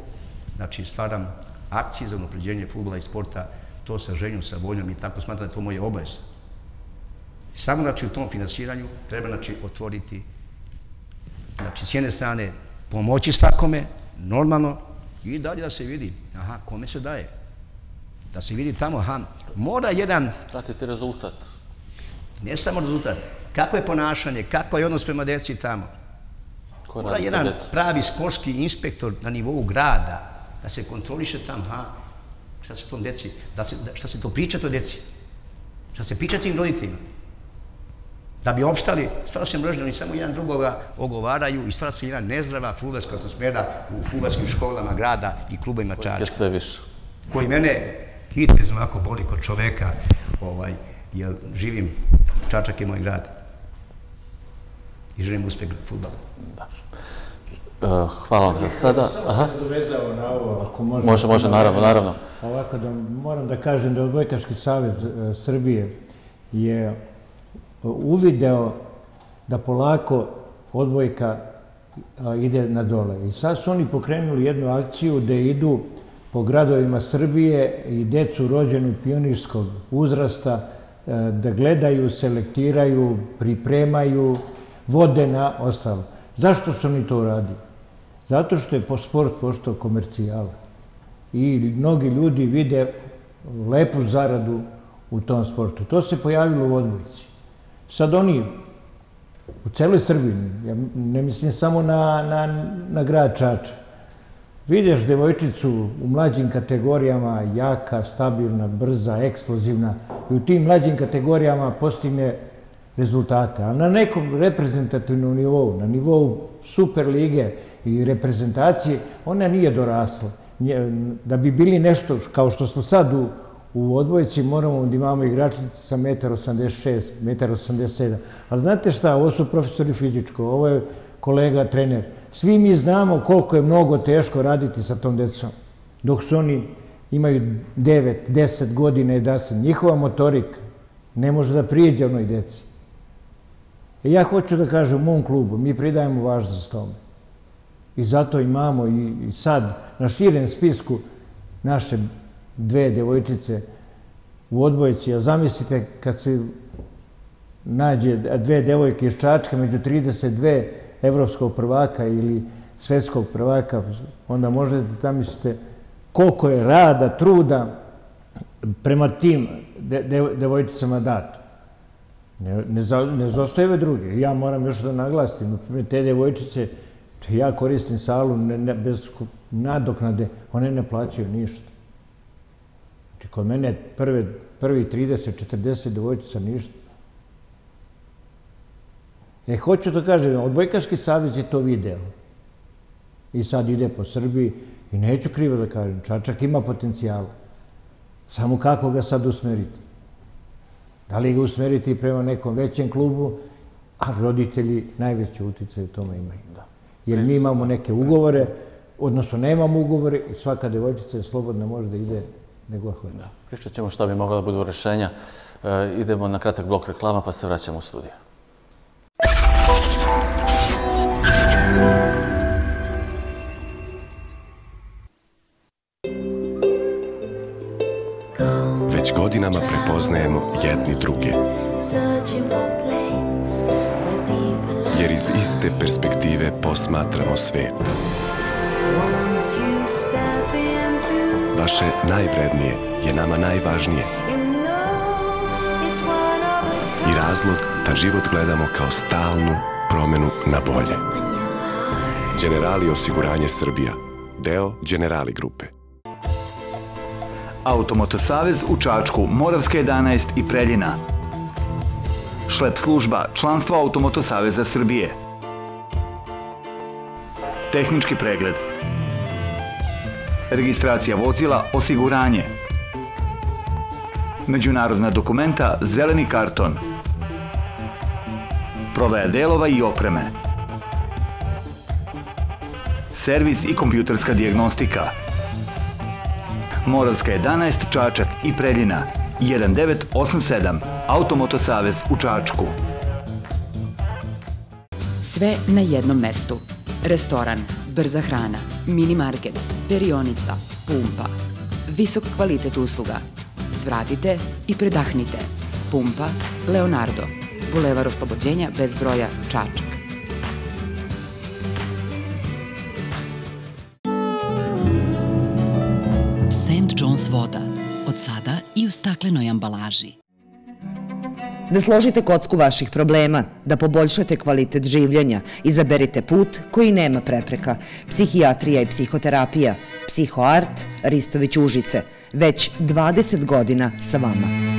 znači, stvaram akcije za unapređenje fudbala i sporta, to sa željom, sa voljom, i tako smatram da je to moje obaveze. Samo, znači, u tom finansiranju treba, znači, otvoriti, znači, s jedne strane pomoći svakome, normalno, i dalje da se vidi, aha, kome se daje. Da se vidi tamo, aha, mora jedan... Pratite rezultat. Ne samo rezultat. Kako je ponašanje, kako je odnos prema deci tamo. Mora jedan pravi sportski inspektor na nivou grada, da se kontroliše tamo, aha, šta se tom deci, šta se to priča to deci, šta se priča tim roditeljima. Da bi opstali, stvara se mržnja, oni samo jedan drugoga ogovaraju i stvara se jedna nezdrava fudbalska atmosfera u fudbalskim školama grada i klubovima Čačka. Kojih je sve više. koji mene iznimno jako boli kod čoveka, jer živim, Čačak je moj grad i želim uspjeh fudbala. Hvala vam za sada. Samo se dovezao na ovo, ako može. Može, naravno. Ovako, moram da kažem da Odbojkaški savez Srbije je uvideo da polako odbojka ide na dole. I sad su oni pokrenuli jednu akciju gde idu po gradovima Srbije i decu rođenu pionirskog uzrasta da gledaju, selektiraju, pripremaju, vode na ostalo. Zašto su oni to uradili? Zato što je sport postao komercijala. I mnogi ljudi vide lepu zaradu u tom sportu. To se pojavilo u odbojci. Sad oni u celoj Srbiji, ja ne mislim samo na grad Čačak, vidiš devojčicu u mlađim kategorijama, jaka, stabilna, brza, eksplozivna, i u tim mlađim kategorijama postigne rezultate. A na nekom reprezentativnom nivou, na nivou Super lige i reprezentacije, ona nije dorasla. Da bi bili nešto, kao što smo sad u odbojci, moramo da imamo igračice sa 1,86 m, 1,87 m. A znate šta, ovo su profesori fizičko, ovo je kolega trener. Svi mi znamo koliko je mnogo teško raditi sa tom decom. Dok su oni imaju 9, 10 godina i da se njihova motorika ne može da prijeđe onoj deci. Ja hoću da kažem u mom klubu, mi pridajemo važnost tome. I zato imamo i sad na širem spisku naše dve devojčice u odbojci. A zamislite kad se nađe dve devojke iz Čačka među 32 evropskog prvaka ili svetskog prvaka, onda možete da mislite koliko je rada, truda prema tim devojčicama dato. Ne zaostave druge. Ja moram još da naglasim, te devojčice, ja koristim salu bez nadoknade, one ne plaćaju ništa. Znači, kod mene prvi 30-40 devojčica ništa. Hoću to kažem, Odbojkaški savez je to video. I sad ide po Srbiji i neću krivo da kažem, Čačak ima potencijala. Samo kako ga sad usmeriti? Da li ga usmeriti prema nekom većem klubu, a roditelji najveće utjecaj u tome imaju. Jer mi imamo neke ugovore, odnosno nemamo ugovore i svaka devojčica je slobodna, može da ide nego hoće. Pričat ćemo šta bi mogla da budu rešenja. Idemo na kratak blok reklama pa se vraćamo u studiju. Već godinama prepoznajemo jedni druge, jer iz iste perspektive posmatramo svet. Vaše najvrednije je nama najvažnije i razlog da život gledamo kao stalnu promenu na bolje. Generali osiguranje Srbija, deo Generali grupe. Automotosavez u Čačku, Moravska 11 i Preljina. Šlep služba, članstvo Automotosaveza Srbije. Tehnički pregled. Registracija vozila, osiguranje. Međunarodna dokumenta, zeleni karton. Prodaja delova i opreme. Servis i kompjuterska dijagnostika. Moravska 11, Čačak i Preljina. 1987, Automotosavez u Čačku. Sve na jednom mestu. Restoran, brza hrana, minimarket, perionica, pumpa. Visok kvalitet usluga. Svratite i predahnite. Pumpa Leonardo, Bulevar Oslobođenja bez broja, Čačak. Voda, od sada i u staklenoj ambalaži. Da složite kocku vaših problema, da poboljšate kvalitet življenja, izaberite put koji nema prepreka. Psihijatrija i psihoterapija, Psihoart, Ristović Užice, već 20 godina sa vama.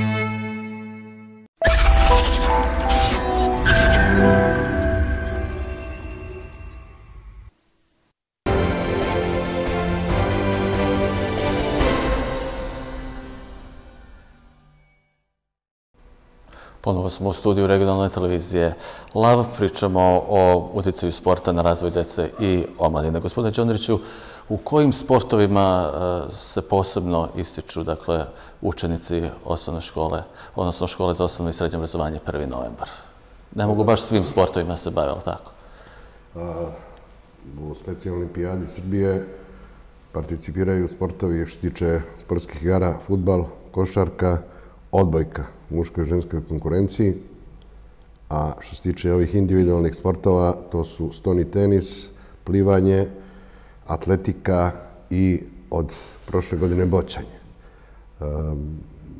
Ponovo smo u studiju regionalne televizije LAV. Pričamo o uticaju sporta na razvoj dece i omladine. Gospodine Ćondriću, u kojim sportovima se posebno ističu učenici osnovne škole, odnosno škole za osnovno i srednje obrazovanje 1. novembar? Ne mogu baš svim sportovima se baviti, ali tako? U Specijalnoj olimpijadi Srbije participiraju sportovi što tiče sportskih igara, fudbal, košarka, odbojka u muškoj i ženskoj konkurenciji. A što se tiče ovih individualnih sportova, to su stoni tenis, plivanje, atletika i od prošle godine boćanje.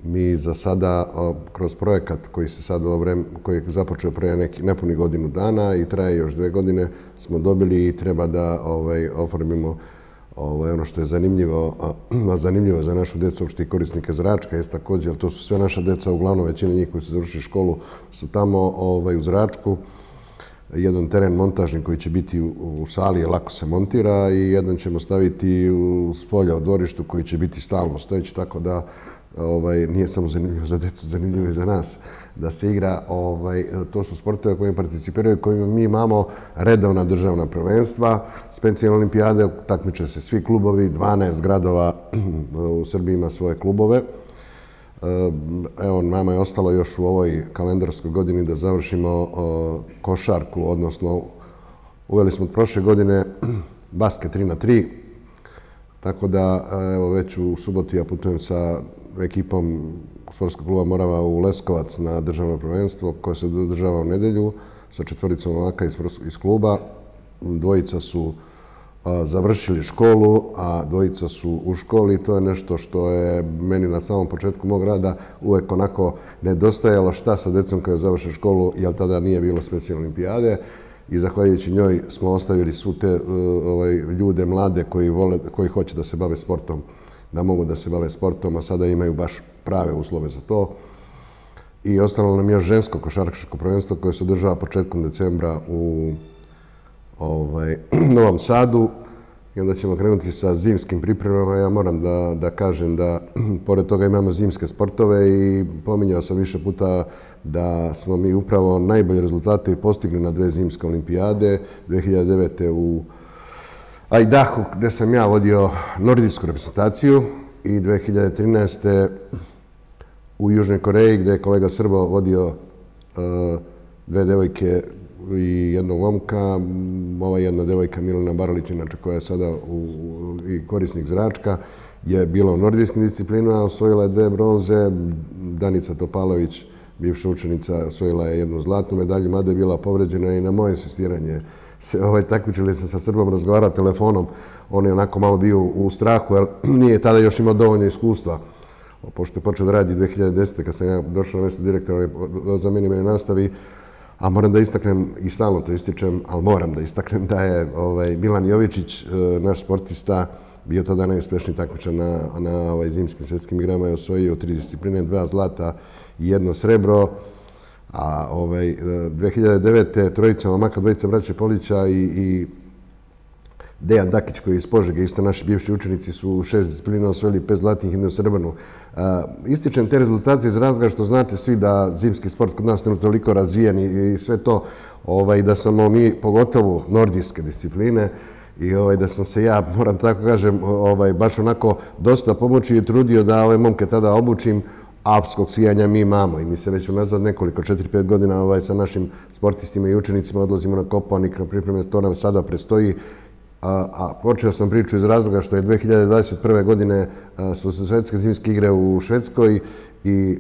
Mi za sada, kroz projekat koji je započeo pre nepunih godinu dana i traje još 2 godine, smo dobili i treba da oformimo ono što je zanimljivo za našu decu, uopšte i korisnike Zračka, jeste također, ali to su sve naša deca, uglavnom većina njih koji su završili školu, su tamo u Zračku. Jedan teren montažni koji će biti u sali, lako se montira, i jedan ćemo staviti s polja u dvorištu koji će biti stalno stojeći, tako da nije samo zanimljivo za decu, zanimljivo i za nas da se igra. To su sportove kojima participiraju, kojima mi imamo redovna državna prvenstva, specijalne olimpijade, takmiče se svi klubovi, 12 gradova u Srbiji ima svoje klubove. Evo, nama je ostalo još u ovoj kalendarskoj godini da završimo košarku, odnosno uveli smo od prošle godine basket 3x3, tako da evo već u subotu ja putujem sa ekipom Sportskog kluba Morava u Leskovac na državno prvenstvo koje se održava u nedelju sa 4 momaka iz kluba. 2 su završili školu, a 2 su u školi. To je nešto što je meni na samom početku mog rada uvek onako nedostajalo, šta sa decom kada završe školu, jer tada nije bilo specijalne olimpijade. I zahvaljujući njoj smo ostavili svu te ljude mlade koji hoće da se bave sportom, da mogu da se bave sportom, a sada imaju baš prave uslove za to. I ostalo nam je još žensko košarkaško prvenstvo koje se održava početkom decembra u Novom Sadu. I onda ćemo krenuti sa zimskim pripremama. Ja moram da kažem da pored toga imamo zimske sportove i pominjao sam više puta da smo mi upravo najbolje rezultate postigli na 2 zimske olimpijade. 2009. u Ajdahu, gde sam ja vodio nordijsku reprezentaciju, i 2013. u Južnoj Koreji, gde je kolega Srbo vodio 2 devojke i jednog momka. Ova jedna devojka, Milana Baralić, inače koja je sada i korisnik Zračka, je bila u nordijskim disciplinama, osvojila je 2 bronze. Danica Topalović, bivša učenica, osvojila je 1 zlatnu medalju, mada je bila povređena i na moje insistiranje. Takmičili sam sa Srbom, razgovarao telefonom, on je onako malo bio u strahu, jer nije tada još imao dovoljno iskustva. Pošto je počeo da radi 2010. kad sam ja došao na mesto direktora, za mene nastavi, a moram da istaknem, i stalno to ističem, ali moram da istaknem da je Milan Jovičić, naš sportista, bio tada najuspešniji takmičar na zimskim svjetskim igrama i osvojio 3 discipline, 2 zlata i 1 srebro. A 2009. trojica momaka, dvojica braće Polića i Dejan Dakić koji je iz Požege, isto naši bivši učenici, su 6 disciplina osvojili, 5 zlatnih i 1 srebrnu. Ističem te rezultate iz razloga što znate svi da zimski sport kod nas nije toliko razvijen i sve to, da smo mi, pogotovo nordijske discipline, i da sam se ja, moram tako kažem, baš onako dosta pomoći i trudio da ove momke tada obučim. Alpskog skijanja mi imamo i mi se već unazad nekoliko, 4-5 godina sa našim sportistima i učenicima odlazimo na Kopaonik, na pripreme, to nam sada prestoji. A počeo sam priču iz razloga što je 2021. godine su svetske zimske igre u Švedskoj i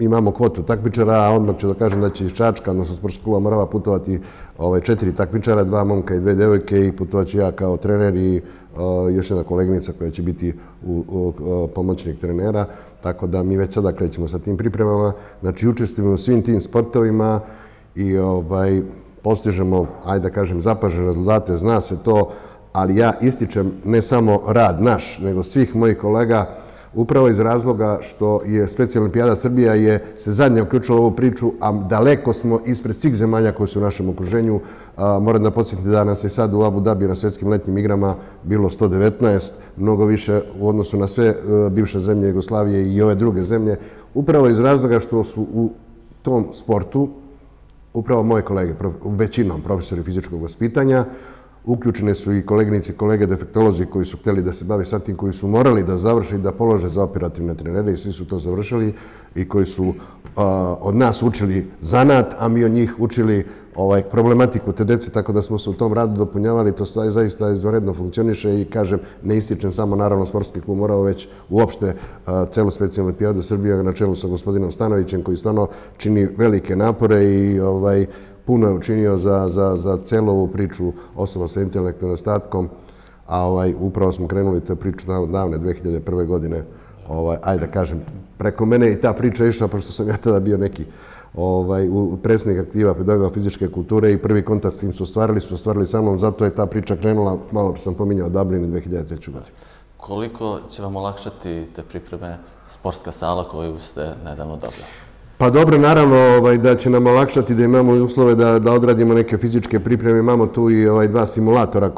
imamo kvotu takmičara, a odmah ću da kažem da će iz Čačka, odnosno Sportskog kluba Morava, putovati 4 takmičara, 2 momka i 2 devojke, i putovat ću ja kao trener i još jedna koleginica koja će biti pomoćnik trenera. Tako da mi već sada krećemo sa tim pripremama. Znači, učestvujemo u svim tim sportovima i postižemo, ajde da kažem, zapažene rezultate, zna se to, ali ja ističem ne samo rad naš, nego svih mojih kolega, upravo iz razloga što je Specijalna olimpijada Srbija se zadnja uključila u ovu priču, a daleko smo ispred svih zemalja koji su u našem okruženju. Moram da podsjetim da nas je sad u Abu Dabiju na svjetskim letnjim igrama bilo 119, mnogo više u odnosu na sve bivše zemlje Jugoslavije i ove druge zemlje. Upravo iz razloga što su u tom sportu upravo moje kolege, većinom profesori fizičkog vaspitanja, uključene su i koleginici i kolege defektolozi koji su htjeli da se bave sa tim, koji su morali da završe i da polože za operativne trenere i svi su to završili i koji su od nas učili zanat, a mi od njih učili problematiku te dece, tako da smo se u tom radu dopunjavali. To zaista izvanredno funkcioniše i, kažem, ne ističem samo naravno sportski klub Morava, već uopšte celu Specijalnu olimpijadu Srbije na čelu sa gospodinom Stanovićem, koji stvarno čini velike napore i puno je učinio za celu ovu priču osoba sa intelektualnim nedostatkom, a upravo smo krenuli tu priču davne 2001. godine, ajde da kažem, preko mene i ta priča išla, pošto sam ja tada bio neki predsjednik aktiva pedagoga fizičke kulture i prvi kontakt s tim su ostvarili sa mnom, zato je ta priča krenula, malo sam pominjao Dublin i 2003. godine. Koliko će vam olakšati te pripreme sportska sala koju ste nedavno dobili? Pa dobro, naravno da će nam olakšati da imamo uslove da odradimo neke fizičke pripreme. Imamo tu i dva simulatora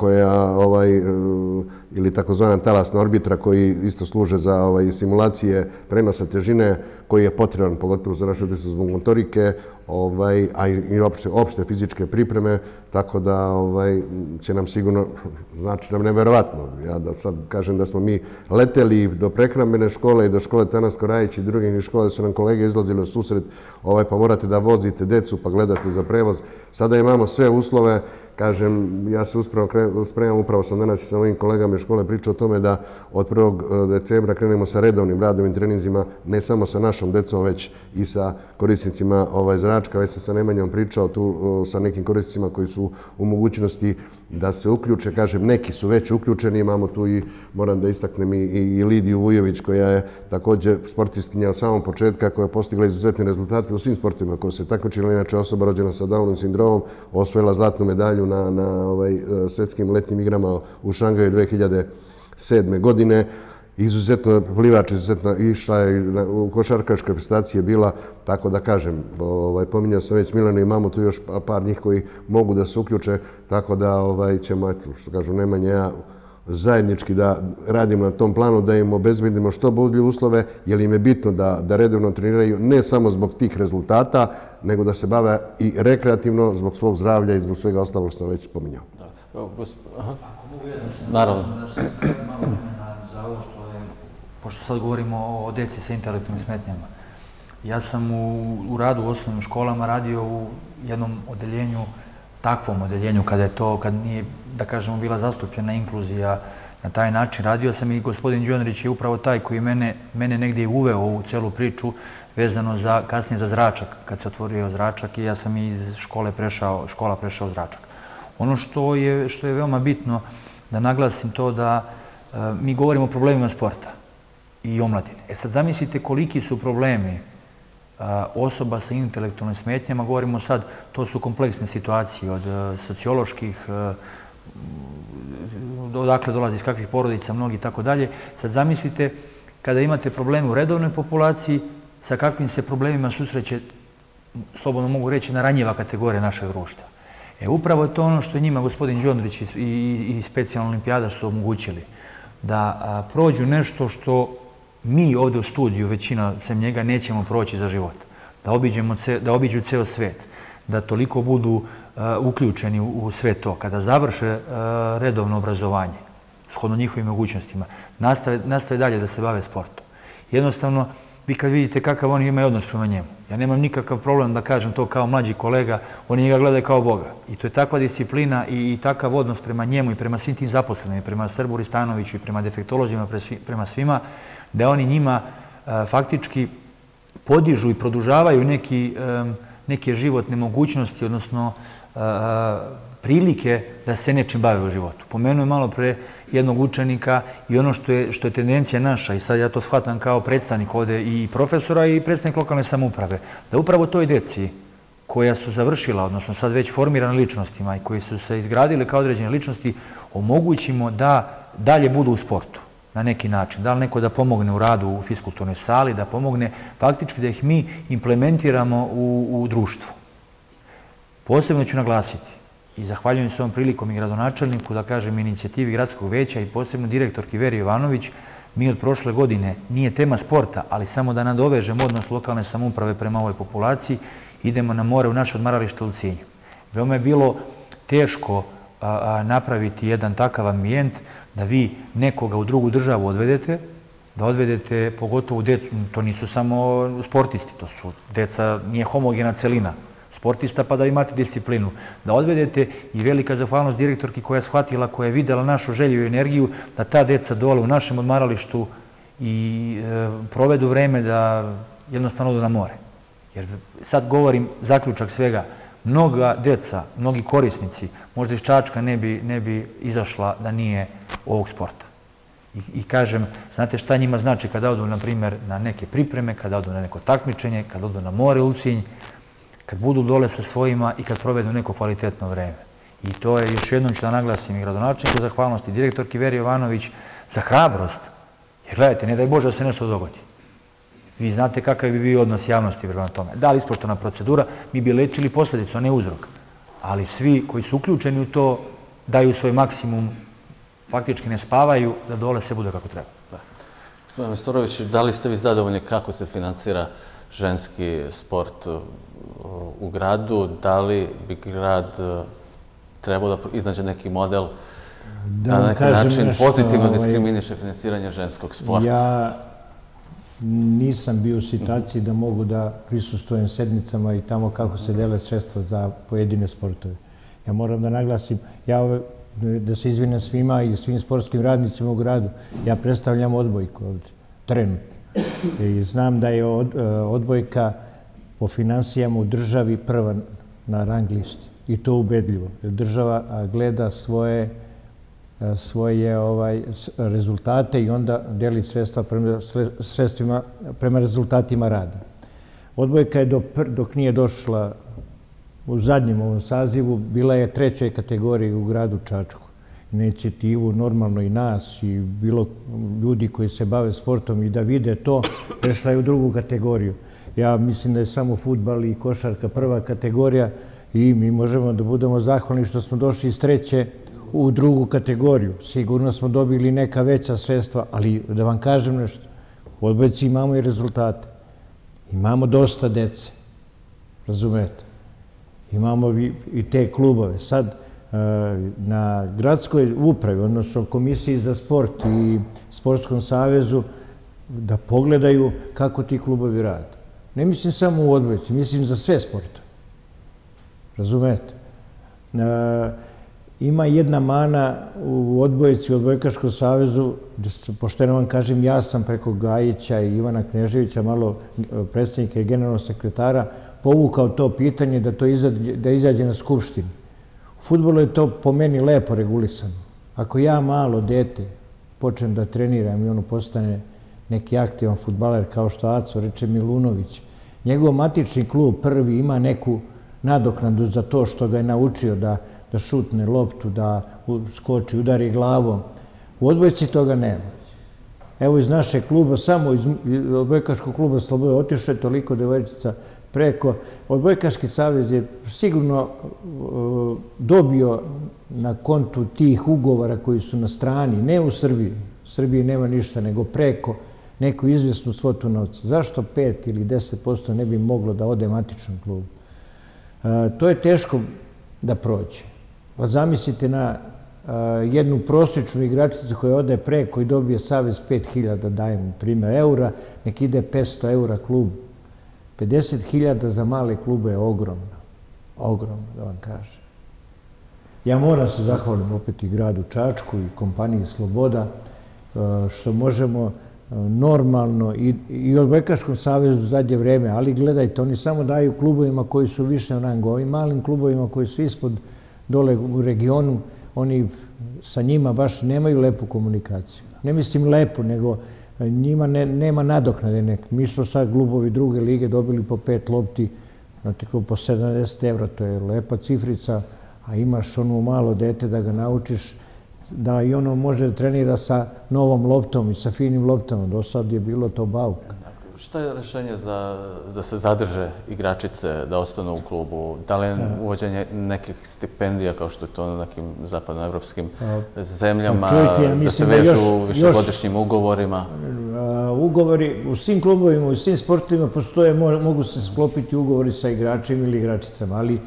ili takozvana talasna orbitra koji isto služe za simulacije prenosa težine koji je potreban pogotovo za našu djecu zbog motorike, a i opšte fizičke pripreme, tako da će nam sigurno, znači nam neverovatno. Ja da sad kažem da smo mi leteli do prehrambene škole i do škole Tanasko Rajić i drugih škole su nam kolege izlazili u susret, pa morate da vozite decu, pa gledate za prevoz. Sada imamo sve uslove. Kažem, ja se spremam, upravo sam danas i sa mojim kolegama iz škole pričao o tome da od 1. decembra krenemo sa redovnim radom i treninzima, ne samo sa našom decom, već i sa korisnicima Zračka. Već sam sa Nemanjom pričao tu sa nekim korisnicima koji su u mogućnosti da se uključe. Kažem, neki su već uključeni, imamo tu i, moram da istaknem, i Lidiju Vujović koja je također sportistkinja od samog početka, koja je postigla izuzetne rezultate u svim sportima koja se takmičila, inače osoba rođena sa Downovim sindromom, osvojila zlatnu medalju na svjetskim letnjim igrama u Šangaju 2007. godine. Izuzetno plivač, izuzetno išla je, u košarkaškoj prestaciji je bila, tako da kažem, pominjao sam već Milanu i mamu, tu još par njih koji mogu da se uključe, tako da ćemo, što kažu Nemanja, ja zajednički da radimo na tom planu, da im obezbedimo što bolje uslove, jer im je bitno da redovno treniraju ne samo zbog tih rezultata, nego da se bave i rekreativno zbog svog zdravlja i zbog svega ostalog što sam već pominjao. Naravno. Pošto sad govorimo o deci sa intelektualnim smetnjama, ja sam u radu u osnovnim školama radio u jednom odeljenju, takvom odeljenju, kad nije, da kažemo, bila zastupljena inkluzija na taj način. Radio sam i gospodin Đondrić je upravo taj koji mene negdje uveo u celu priču vezano kasnije za Zračak, kad se otvorio Zračak i ja sam iz škola prešao Zračak. Ono što je veoma bitno da naglasim to da mi govorimo o problemima sporta i omladine. E sad zamislite koliki su problemi osoba sa intelektualnim smetnjama, govorimo sad, to su kompleksne situacije od socioloških, odakle dolazi, iz kakvih porodica, mnogi i tako dalje. Sad zamislite kada imate probleme u redovnoj populaciji, sa kakvim se problemima susreće, slobodno mogu reći, na ranjiva kategorija našeg društva. E upravo je to ono što njima gospodin Đondrić i Specijalna olimpijada su omogućili, da prođu nešto što mi ovdje u studiju, većina sem njega, nećemo proći za život. Da obiđu ceo svet, da toliko budu uključeni u sve to. Kada završe redovno obrazovanje, shodno njihovim mogućnostima, nastave dalje da se bave sportom. Jednostavno, vi kad vidite kakav oni imaju odnos prema njemu. Ja nemam nikakav problem da kažem to kao mlađi kolega, oni njega gledaju kao Boga. I to je takva disciplina i takav odnos prema njemu i prema svim tim zaposlenima, prema Srbu Ristanoviću i prema defektolozima, prema svima, da oni njima faktički podižu i produžavaju neke životne mogućnosti, odnosno prilike da se nečim bave u životu. Pomenuo je malo pre jednog učenika i ono što je tendencija naša, i sad ja to shvatam kao predstavnik ovde i profesora i predstavnik lokalne samouprave, da upravo toj deci koja su završila, odnosno sad već formirane ličnostima i koji su se izgradile kao određene ličnosti, omogućimo da dalje budu u sportu na neki način. Da li neko da pomogne u radu u fiskulturnoj sali, da pomogne faktički da ih mi implementiramo u društvu. Posebno ću naglasiti i zahvaljujem se ovom prilikom i gradonačelniku, da kažem, inicijativi gradskog veća i posebno direktorki Veri Jovanović, Mi od prošle godine, nije tema sporta, ali samo da nadovežemo odnos lokalne samouprave prema ovoj populaciji, idemo na more u naše odmaralište u Cijenju. Veoma je bilo teško napraviti jedan takav ambijent da vi nekoga u drugu državu odvedete, da odvedete pogotovo decu, to nisu samo sportisti, to su deca, nije homogena celina sportista, pa da imate disciplinu. Da odvedete i velika zahvalnost direktorki koja je shvatila, koja je videla našu želju i energiju, da ta deca dole u našem odmaralištu i provedu vreme da jednostavno odu na more. Jer sad govorim zaključak svega, mnoga deca, mnogi korisnici, možda iz Čačka ne bi izašla da nije ovog sporta. I kažem, znate šta njima znači kada odu, na primjer, na neke pripreme, kada odu na neko takmičenje, kada odu na more u Sinj, kad budu dole sa svojima i kad provedu neko kvalitetno vreme. I to je, još jednom ću da naglasim i gradonačelniku zahvalnosti, direktorki Veri Jovanović, za hrabrost. Jer gledajte, ne daj Bože da se nešto dogodi. Vi znate kakav bi bio odnos javnosti prema tome. Da li ispoštovana procedura, mi bi lečili posledicu, a ne uzrok. Ali svi koji su uključeni u to daju svoj maksimum, faktički ne spavaju, da dole se bude kako treba. Gospodine Majstorović, da li ste vi zadovoljni kako se finansira ženski sport u gradu? Da li bi grad trebao da iznađe neki model da na neki način pozitivno diskriminiše finansiranje ženskog sporta? Ja nisam bio u situaciji da mogu da prisustvujem sednicama i tamo kako se dele sredstva za pojedine sportove. Ja moram da naglasim, da se izvinem svima i svim sportskim radnicima u gradu, ja predstavljam odbojku ovdje, trenutno. I znam da je odbojka po finansijama u državi prva na rang listi. I to ubedljivo. Država gleda svoje rezultate i onda deli sredstva prema rezultatima rada. Odbojka je, dok nije došla u zadnjem ovom sazivu, bila je trećoj kategoriji u gradu Čačku. Inicijativu, normalno i nas i bilo ljudi koji se bave sportom i da vide to, prešla je u drugu kategoriju. Ja mislim da je samo fudbal i košarka prva kategorija i mi možemo da budemo zahvalni što smo došli iz treće u drugu kategoriju. Sigurno smo dobili neka veća sredstva, ali da vam kažem nešto, u odbojci imamo i rezultate. Imamo dosta dece, razumete? Imamo i te klubove. Sad, na gradskoj upravi, odnosno Komisiji za sport i Sportskom savezu, da pogledaju kako ti klubovi rade. Ne mislim samo u odbojci, mislim za sve sporta. Razumete? Ima jedna mana u odbojci, u Odbojkaškom savezu, pošteno vam kažem, ja sam preko Gajića i Ivana Kneževića, malo predstavnika i generalnog sekretara, povukao to pitanje da izađe na Skupštinu. U fudbalu je to po meni lepo regulisano. Ako ja malo dete počnem da treniram i ono postane neki aktivan fudbaler kao što Aco, reče Milunović, njegov matični klub prvi ima neku nadoknadu za to što ga je naučio da šutne loptu, da skoči, udari glavom. U odbojci toga nema. Evo iz našeg kluba, samo iz Odbojkaškog kluba Sloboda otišlo je toliko devojčica preko. Odbojkaški savez je sigurno dobio na kontu tih ugovora koji su na strani, ne u Srbiji, u Srbiji nema ništa, nego preko neku izvjesnu svotu novca. Zašto 5 ili 10% ne bi moglo da ode matičnom klubu? To je teško da prođe. Zamislite na jednu prosječnu igračicu koja ode preko i dobije savez 5.000, dajem primjer, eura, nek ide 500 eura klubu. 50.000 za male klube je ogromno. Ogromno, da vam kažem. Ja moram se zahvaliti opet i gradu Čačku i kompaniji Sloboda, što možemo normalno i Odbojkaškom savezu u zadnje vreme, ali gledajte, oni samo daju klubovima koji su više u rangu, ovim malim klubovima koji su ispod dole u regionu, oni sa njima baš nemaju lepu komunikaciju. Ne mislim lepo, nego njima nema nadoknade. Mi smo sad klubovi druge lige dobili po 5 lopti, po 70 evra, to je lepa cifrica, a imaš ono malo dete da ga naučiš, da i ono može da trenira sa novom loptom i sa finim loptom. Do sad je bilo to bauk. Šta je rešenje da se zadrže igračice, da ostanu u klubu? Da li je uvođenje nekih stipendija, kao što je to na nekim zapadnoevropskim zemljama, da se vežu višegodišnjim ugovorima? Ugovori u svim klubovima, u svim sportovima postoje, mogu se sklopiti ugovori sa igračima ili igračicama, ali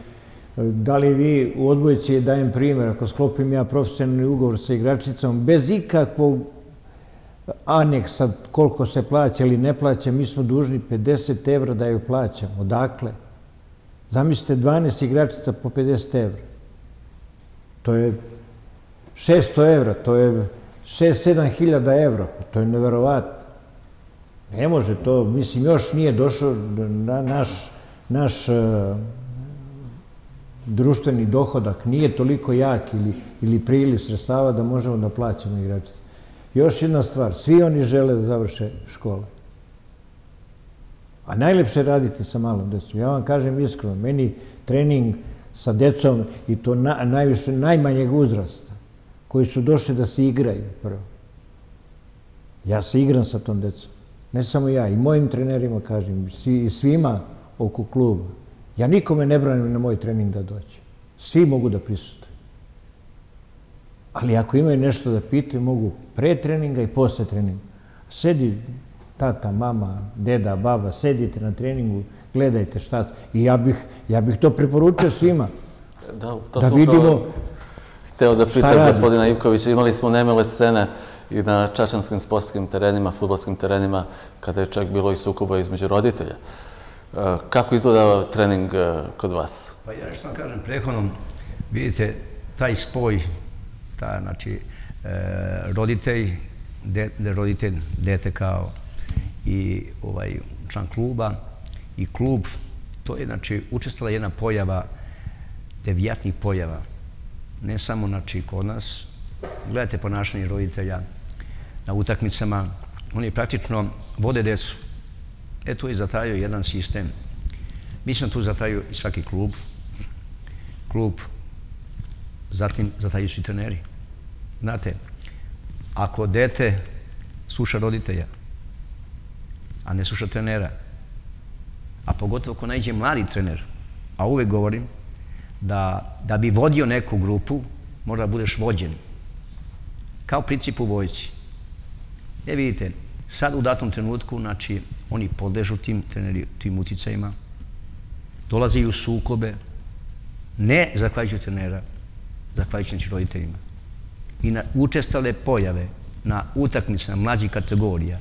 da li vi u odbojci, dajem primjer, ako sklopim ja profesionalni ugovor sa igračicom, bez ikakvog aneksa koliko se plaća ili ne plaća, mi smo dužni 50 evra da ju plaćamo. Odakle? Zamislite 12 igračica po 50 evra. To je 600 evra, to je 6-7 hiljada evra. To je neverovatno. Ne može to, mislim, još nije došao naš društveni dohodak, nije toliko jak ili priliv sredstava da možemo da plaćamo igračice. Još jedna stvar, svi oni žele da završe škole. A najlepše je raditi sa malom decom. Ja vam kažem iskreno, meni trening sa decom, i to najmanjeg uzrasta, koji su došli da se igraju prvo. Ja se igram sa tom decom. Ne samo ja, i mojim trenerima kažem, i svima oko kluba. Ja nikome ne branim na moj trening da dođe. Svi mogu da prisutuju. Ali ako imaju nešto da pitaju, mogu pre treninga i posle treninga. Sedi tata, mama, deda, baba, sedite na treningu, gledajte šta... I ja bih to preporučio svima. Da vidimo... Hteo da pitam gospodina Ivkovića, imali smo nemile scene i na čačanskim sportskim terenima, fudbalskim terenima, kada je čak bilo i sukoba između roditelja. Kako izgleda trening kod vas? Pa ja što vam kažem, prethodno vidite taj spoj, znači roditelj, dete kao i član kluba i klub, to je učestvala jedna pojava, devijatnih pojava, ne samo kod nas. Gledajte ponašanje roditelja na utakmicama, oni praktično vode decu. E tu je zatajao jedan sistem. Mislim, tu zatajao i svaki klub, zatim zatajaju su i treneri. Znate, ako dete sluša roditelja, a ne sluša trenera, a pogotovo ako naiđe mladi trener, a uvek govorim da bi vodio neku grupu, mora da budeš vođen. Kao princip u vojsci. E vidite, sad u datom trenutku, znači, oni podležu tim uticajima, dolaze i u sukobe, ne zahvaljujući trenera, zahvaljujući roditeljima. I učestale pojave na utakmicama mlađih kategorija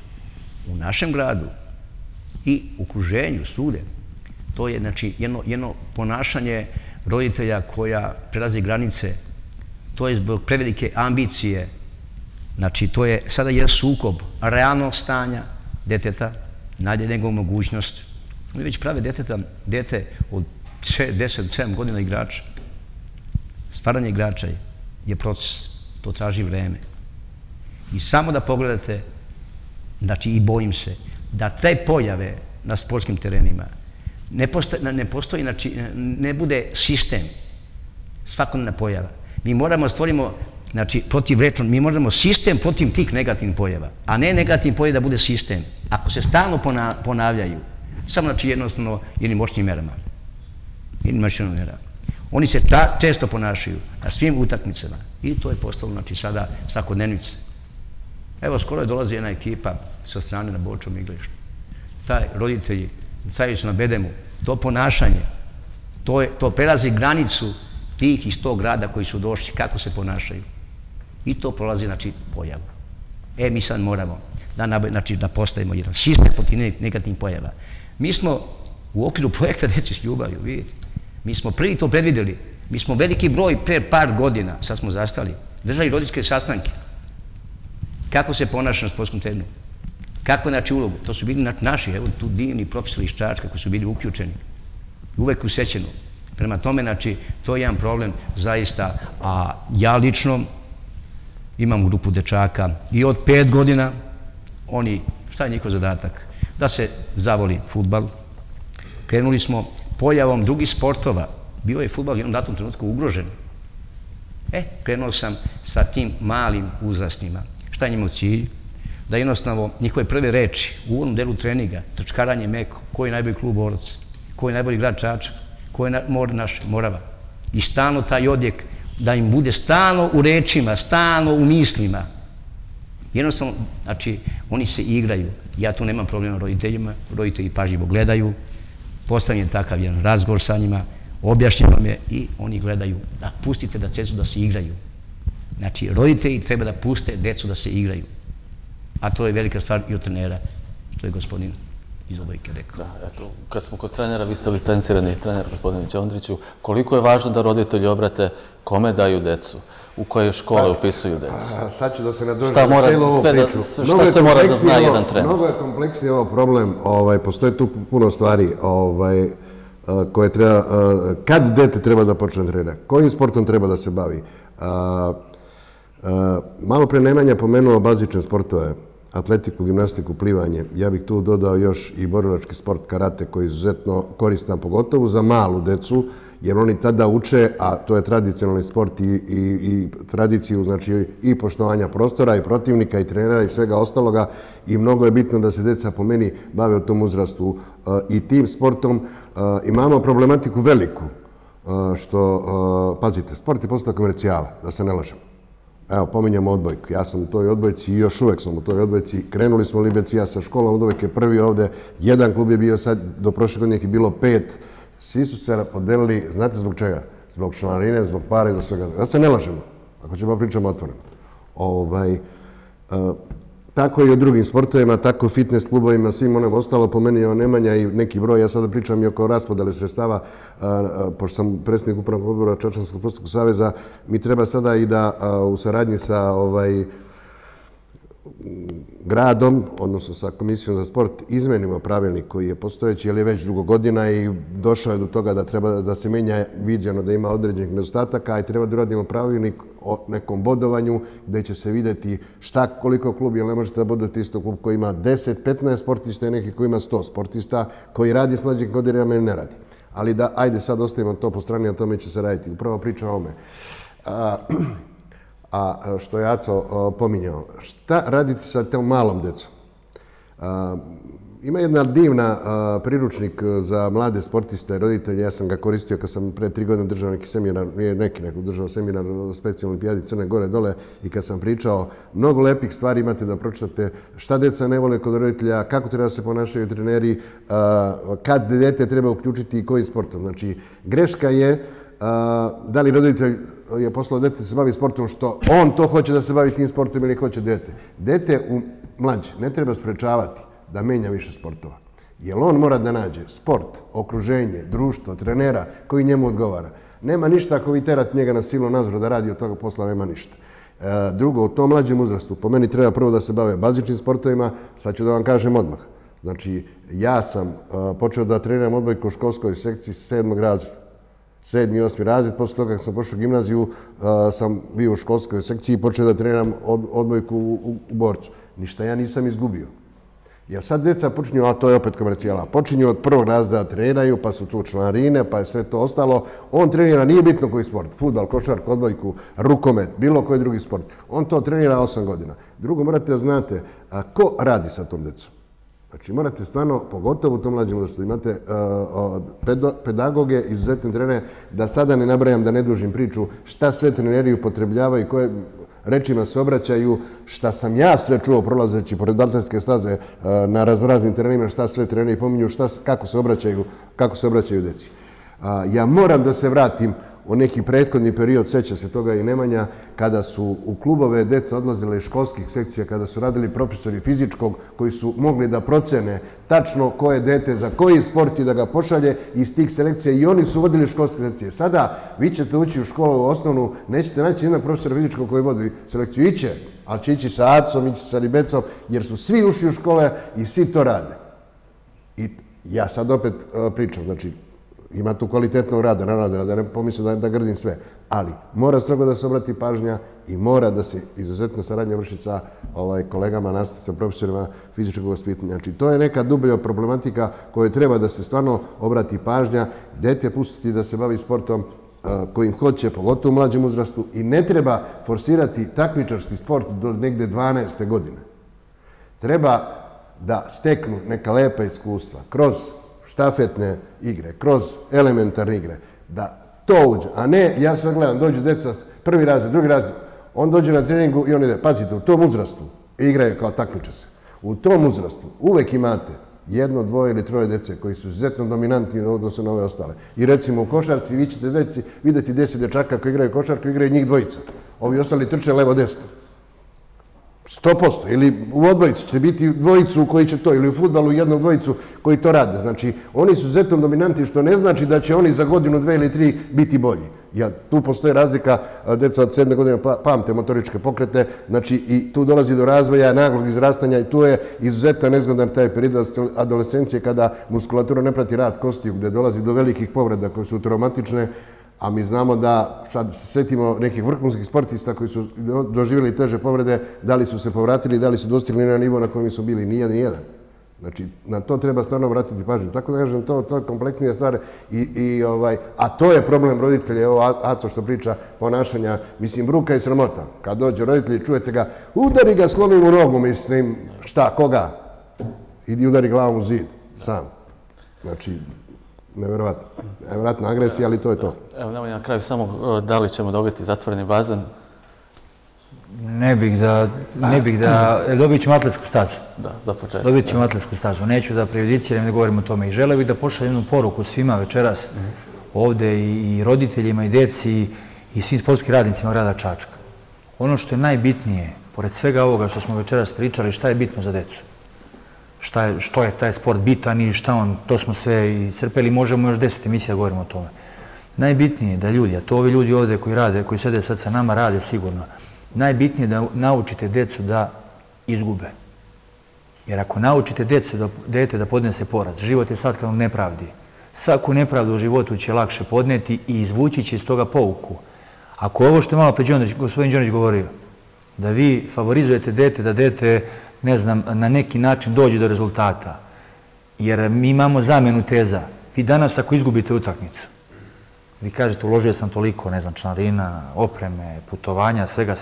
u našem gradu i okruženju sude, to je jedno ponašanje roditelja koja prelazi granice, to je zbog prevelike ambicije. Znači, to je sada jedan sukob realnog stanja deteta, najde njegovu mogućnost. Oni već prave dete od 10-7 godina igrača. Stvaranje igrača je proces, to traži vreme. I samo da pogledate, znači i bojim se, da te pojave na sportskim terenima ne postoji, ne bude sistem, svakodnevna pojava. Mi moramo stvorimo, znači protivrečan, mi moramo sistem protiv tih negativnih pojava, a ne negativnih pojava da bude sistem. Ako se stalno ponavljaju, samo znači jednostavno jednim moćnim merama. Oni se često ponašaju na svim utakmicama i to je postalo, znači, sada svakodnevnice. Evo, skoro je dolazi jedna ekipa sa strane na bočnom igralištu. Taj roditelji, caju su na bedemu, to ponašanje, to prelazi granicu tih iz tog grada koji su došli, kako se ponašaju. I to prolazi, znači, pojavu. E, mi sad moramo da postavimo jedan sistem protiv negativnih pojava. Mi smo u okviru projekta Deci s ljubavlju, vidite, mi smo prvi to predvideli. Mi smo veliki broj pre par godina, sad smo zastali, držali roditeljske sastanke. Kako se ponaša na sportskom terenu? Kako je, znači, ulogu? To su bili naši, evo tu divni profesori iz Čačka koji su bili uključeni. Uvek usećeno. Prema tome, znači, to je jedan problem zaista. A ja lično imam grupu dečaka i od 5 godina oni, šta je njihov zadatak? Da se zavoli fudbal. Krenuli smo pojavom drugih sportova. Bio je fudbal u jednom datom trenutku ugrožen. E, krenuo sam sa tim malim uzrastima. Šta je njemu cilj? da jednostavno njihove prve reči u uvodnom delu treninga, trčkaranje meko, koji je najbolji klub Borac, koji je najbolji grad Čačak, koji je naš Morava. I stalno taj odjek, da im bude stalno u rečima, stalno u mislima. Jednostavno, znači, oni se igraju. Ja tu nemam problema roditeljima, roditelji pažljivo gledaju, postavljen takav jedan razgovor sa njima, objašnjeno je i oni gledaju. Da, pustite da djecu da se igraju. Znači, roditelji treba da puste djecu da se igraju. A to je velika stvar i od trenera, što je gospodin iz Odbojke rekao. Da, eto, kad smo kod trenera, vi ste licencirani trener, gospodine Ćondriću, koliko je važno da roditelji obrate kome daju decu, u koje škole upisuju decu? Sad ću da se nadovežem na cijelu ovu priču. Šta se mora da zna jedan trener? Mnogo je kompleksniji ovo problem, postoje tu puno stvari koje treba, kad dete treba da počne trenera, kojim sportom treba da se bavi. Malo pre Nemanja pomenuo bazične sportove, atletiku, gimnastiku, plivanje. Ja bih tu dodao još i borilački sport karate koji je izuzetno koristan, pogotovo za malu decu, jer oni tada uče, a to je tradicionalni sport i tradiciju, znači i poštovanja prostora, i protivnika, i trenera, i svega ostaloga. I mnogo je bitno da se deca, po meni, bave u tom uzrastu i tim sportom. Imamo problematiku veliku, što, pazite, sport je postao komercijala, da se ne lažemo. Evo, pominjamo odbojku. Ja sam u toj odbojci i još uvek sam u toj odbojci. Krenuli smo Libeci, ja sa školom, od uvek je prvi ovde. Jedan klub je bio sad, do prošle godine je bilo 5. Svi su se podelili, znate zbog čega? Zbog članarine, zbog pare, za svega. Da se ne lažemo, ako ćemo pričamo otvoreno. Tako i o drugim sportovima, tako fitness klubovima, svim onog ostalo, pomenuo Nemanja i neki broj. Ja sada pričam i oko raspodele sredstava, pošto sam predsjednik upravnog odbora Čačanskog sportskog saveza, mi treba sada i da u saradnji sa gradom, odnosno sa Komisijom za sport, izmenimo pravilnik koji je postojeći, jer je već dugo godina i došao je do toga da treba da se menja, viđeno da ima određenih nedostataka i treba da uradimo pravilnik o nekom bodovanju gde će se vidjeti šta koliko klub, jer ne možete da bodujete isto klub koji ima 10, 15 sportista i neki koji ima 100 sportista, koji radi s mlađim godinama i ne radi. Ali da, ajde sad ostavimo to po strani, a tome će se raditi. Upravo priča o ome. A što je Aco pominjao, šta raditi sa tom malom djecom? Ima jedna divna priručnik za mlade sportiste i roditelje. Ja sam ga koristio kad sam pre 3 godine držao neki seminar, držao seminar o Specijalnoj olimpijadi Crne Gore dole i kad sam pričao, mnogo lepih stvari imate da pročitate šta djeca ne vole kod roditelja, kako treba da se ponašaju treneri, kad dete treba uključiti i kojim sportom. Znači, greška je da li roditelj je poslao dete da se bavi sportom što on to hoće da se bavi tim sportom ili hoće dete. Dete mlađe ne treba sprečavati da menja više sportova. Jer on mora da nađe sport, okruženje, društvo, trenera koji njemu odgovara. Nema ništa ako vi terate njega na silu nazor da radi od toga posla, nema ništa. Drugo, u tom mlađem uzrastu, po meni treba prvo da se bave bazičnim sportovima, sad ću da vam kažem odmah. Znači, ja sam počeo da treniram odbojku u školskoj sekciji 7. razreda. 7. i 8. razred, posle toga kad sam pošao u gimnaziju, sam bio u školskoj sekciji i počeo da treniram odbojku u Borcu. Ništa ja nisam izgubio. Jer sad djeca počinju, a to je opet komercijala, počinju od 1. razreda da treniraju, pa su tu članarine, pa je sve to ostalo. On trenira, nije bitno koji sport, fudbal, košarku, odbojku, rukomet, bilo koji drugi sport. On to trenira 8 godina. Drugo, morate da znate ko radi sa tom djecom. Znači, morate stvarno, pogotovo u tom mlađem uzrastu, imate pedagoge, izuzetne trenere, da sada ne nabrajam, da ne dužim priču, šta sve treneri upotrebljavaju, koje rečima se obraćaju, šta sam ja sve čuo prolazeći pored atletske staze na raznoraznim terenima, šta sve treneri pominju, kako se obraćaju deci. Ja moram da se vratim u neki prethodni period, seća se toga i Nemanja, kada su u klubove deca odlazile iz školskih sekcija, kada su radili profesori fizičkog, koji su mogli da procene tačno ko je dete, za koji sport i da ga pošalje iz tih selekcija i oni su vodili školske selekcije. Sada vi ćete ući u školu osnovnu, nećete naći jedan profesor fizičkog koji vodi selekciju. Iće, ali će ići sa Acom, ići sa Ribecom, jer su svi ušli u škole i svi to rade. I ja sad opet pričam, znači, ima tu kvalitetnog rada, naravno, da ne pomislim da grdim sve, ali mora strogo da se obrati pažnja i mora da se izuzetna saradnja vrši sa kolegama, nastavnicima, profesorima fizičkog vaspitanja. Znači, to je neka dublja problematika koju treba da se stvarno obrati pažnja, dete pustiti da se bavi sportom kojim hoće, pogotovo u mlađem uzrastu, i ne treba forsirati takmičarski sport do negde 12. godine. treba da steknu neka lepa iskustva kroz štafetne igre, kroz elementarne igre, da to uđe, a ne, ja sad gledam, dođu deca prvi razred, drugi razred, on dođe na treningu i on ide, pazite, u tom uzrastu igraju kao takmiče se. U tom uzrastu uvek imate jedno, dvoje ili troje dece koji su izuzetno dominantni u odnosu na ove ostale. I recimo u košarci vi ćete deci vidjeti 10 dečaka koji igraju košarku, igraju njih dvojica. Ovi ostali trče levo desno. 100%. Ili u odbojici će biti dvojicu koji će to, ili u fudbalu jednog dvojicu koji to rade. Znači, oni su izuzetno dominantni, što ne znači da će oni za godinu, dve ili tri biti bolji. Tu postoje razlika, deca od 7 godine pamte motoričke pokrete, znači i tu dolazi do razvoja, naglog izrastanja i tu je izuzetno nezgodan taj period adolescencije kada muskulatura ne prati rad kostiju, gde dolazi do velikih povreda koje su traumatične, a mi znamo da, sad se setimo nekih vrhunskih sportista koji su doživjeli teže povrede, da li su se povratili, da li su dostigli na nivo na kojem su bili, ni jedan, ni jedan. Znači, na to treba stvarno obratiti pažnju. Tako da kažem, to je kompleksnija stvar, a to je problem roditelja, ovo Aco što priča, ponašanja, mislim, bruka i sramota. Kad dođe roditelji, čujete ga, udari ga slomim u rogu, mislim, šta, koga? Idi udari glavom u zid, sam. Znači, nevjerovatna agresija, ali to je to. Evo, Nemanja, na kraju samo, da li ćemo dobiti zatvoreni bazen? Ne bih da... Dobit ćemo atletsku stazu. Da, za početak. Dobit ćemo atletsku stazu. Neću da prejudiciram, ne govorim o tome. I želeo bih da pošaljem jednu poruku svima večeras ovde i roditeljima i deci i svim sportskim radnicima grada Čačka. Ono što je najbitnije, pored svega ovoga što smo večeras pričali, šta je bitno za decu? Što je taj sport bitan i šta on, to smo sve iscrpeli, možemo još 10 emisija da govorimo o tome. Najbitnije je da ljudi, a to ovi ljudi ovde koji rade, koji sede sad sa nama, rade sigurno, najbitnije je da naučite decu da izgube. Jer ako naučite decu da podnese poraz, život je satkan od nepravdi. Svaku nepravdu u životu će lakše podneti i izvući će iz toga pouku. Ako ovo što je malo pre gospodin Đonić govorio, da vi favorizujete dete, da dete ne znam, na neki način dođe do rezultata. Jer mi imamo zamenu teza. Vi danas ako izgubite utakmicu, vi kažete uložio sam toliko, ne znam, članarina, opreme, putovanja, svega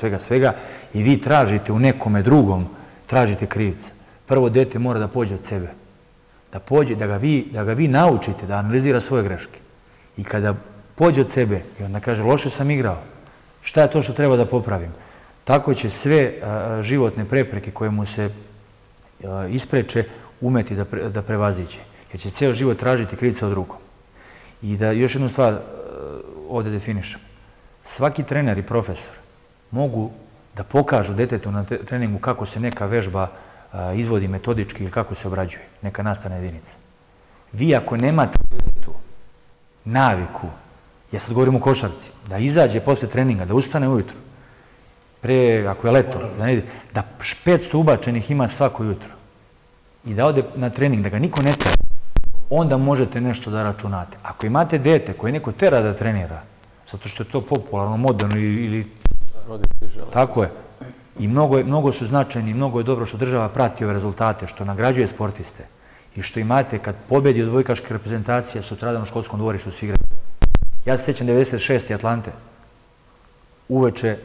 i vi tražite u nekome drugom, tražite krivca. Prvo dete mora da pođe od sebe. Da ga vi naučite da analizira svoje greške. I kada pođe od sebe i onda kaže loše sam igrao, šta je to što treba da popravim? Tako će sve životne prepreke koje mu se ispreče umeti da prevaziđe. Jer će ceo život tražiti krivca od drugog. I da još jednu stvar ovde definišem. Svaki trener i profesor mogu da pokažu detetu na treningu kako se neka vežba izvodi metodički ili kako se obrađuje, neka nastavna jedinica. Vi ako nemate detetu naviku, ja sad govorim o košarci, da izađe posle treninga, da ustane ujutru, pre, ako je leto, da 500 ubačenih ima svako jutro i da ode na trening, da ga niko ne tera, onda možete nešto da računate. Ako imate dete koje neko tera da trenira, zato što je to popularno, moderno ili... Tako je. I mnogo su značajni, mnogo je dobro što država prati ove rezultate, što nagrađuje sportiste i što imate kad pobedi odbojkaške reprezentacije sutradan u školskom dvorištu svi igraju. Ja se sjećam 96. Atlante. Uveče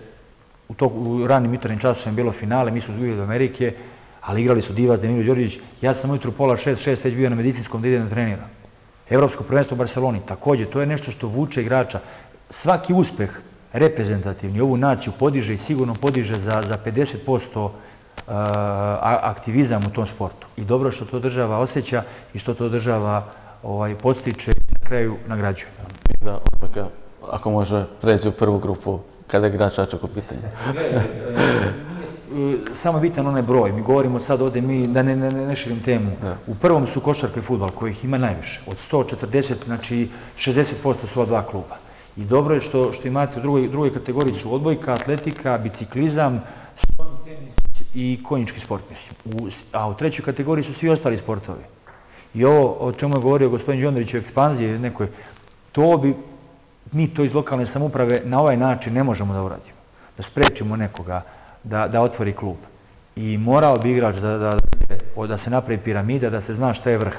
u ranim jutarnim časovima je bilo finale, mi su izgubili od Amerike, ali igrali su Divac, Danilo Đorđević. Ja sam ujutru 5:30, 6 već bio na medicinskom da idem da treniram. Evropsko prvenstvo u Barceloni, također, to je nešto što vuče igrača. Svaki uspeh reprezentativni ovu naciju podiže i sigurno podiže za 50% aktivizam u tom sportu. I dobro što to država osjeća i što to država podstiče i na kraju nagrađuje. Da, odbojka, ako može, pređe u prvu grupu. Kada je grad Čačak u pitanju? Samo bitan onaj broj. Mi govorimo sad ovde, da ne širim temu. U prvom su košarka i fudbal, kojih ima najviše. Od 140, znači 60% su od dva kluba. I dobro je što imate u drugoj kategoriji su odbojka, atletika, biciklizam, stoni tenis i konjički sport. A u trećoj kategoriji su svi ostali sportovi. I ovo o čemu je govorio gospodin Đondrić o ekspanziji nekoj, to bi... Mi to iz lokalne samouprave na ovaj način ne možemo da uradimo. Da sprečimo nekoga da otvori klub. I morao bi igrač da se napravi piramida, da se zna šta je vrh.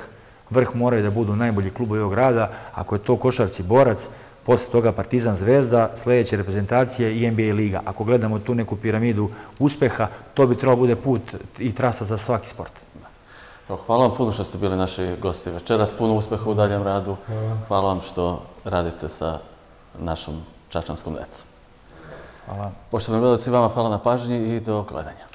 Vrh moraju da budu najbolji klubovi ovog grada. Ako je to košarci Borac, Posle toga Partizan, Zvezda, sljedeće reprezentacije i NBA liga. Ako gledamo tu neku piramidu uspeha, to bi trebalo bude put i trasa za svaki sport. Hvala vam puno što ste bili naši gosti večeras. Puno uspeha u daljem radu. Hvala vam što radite sa našom čačanskom decom. Hvala. Poštovani gledalci, vama hvala na pažnji i do gledanja.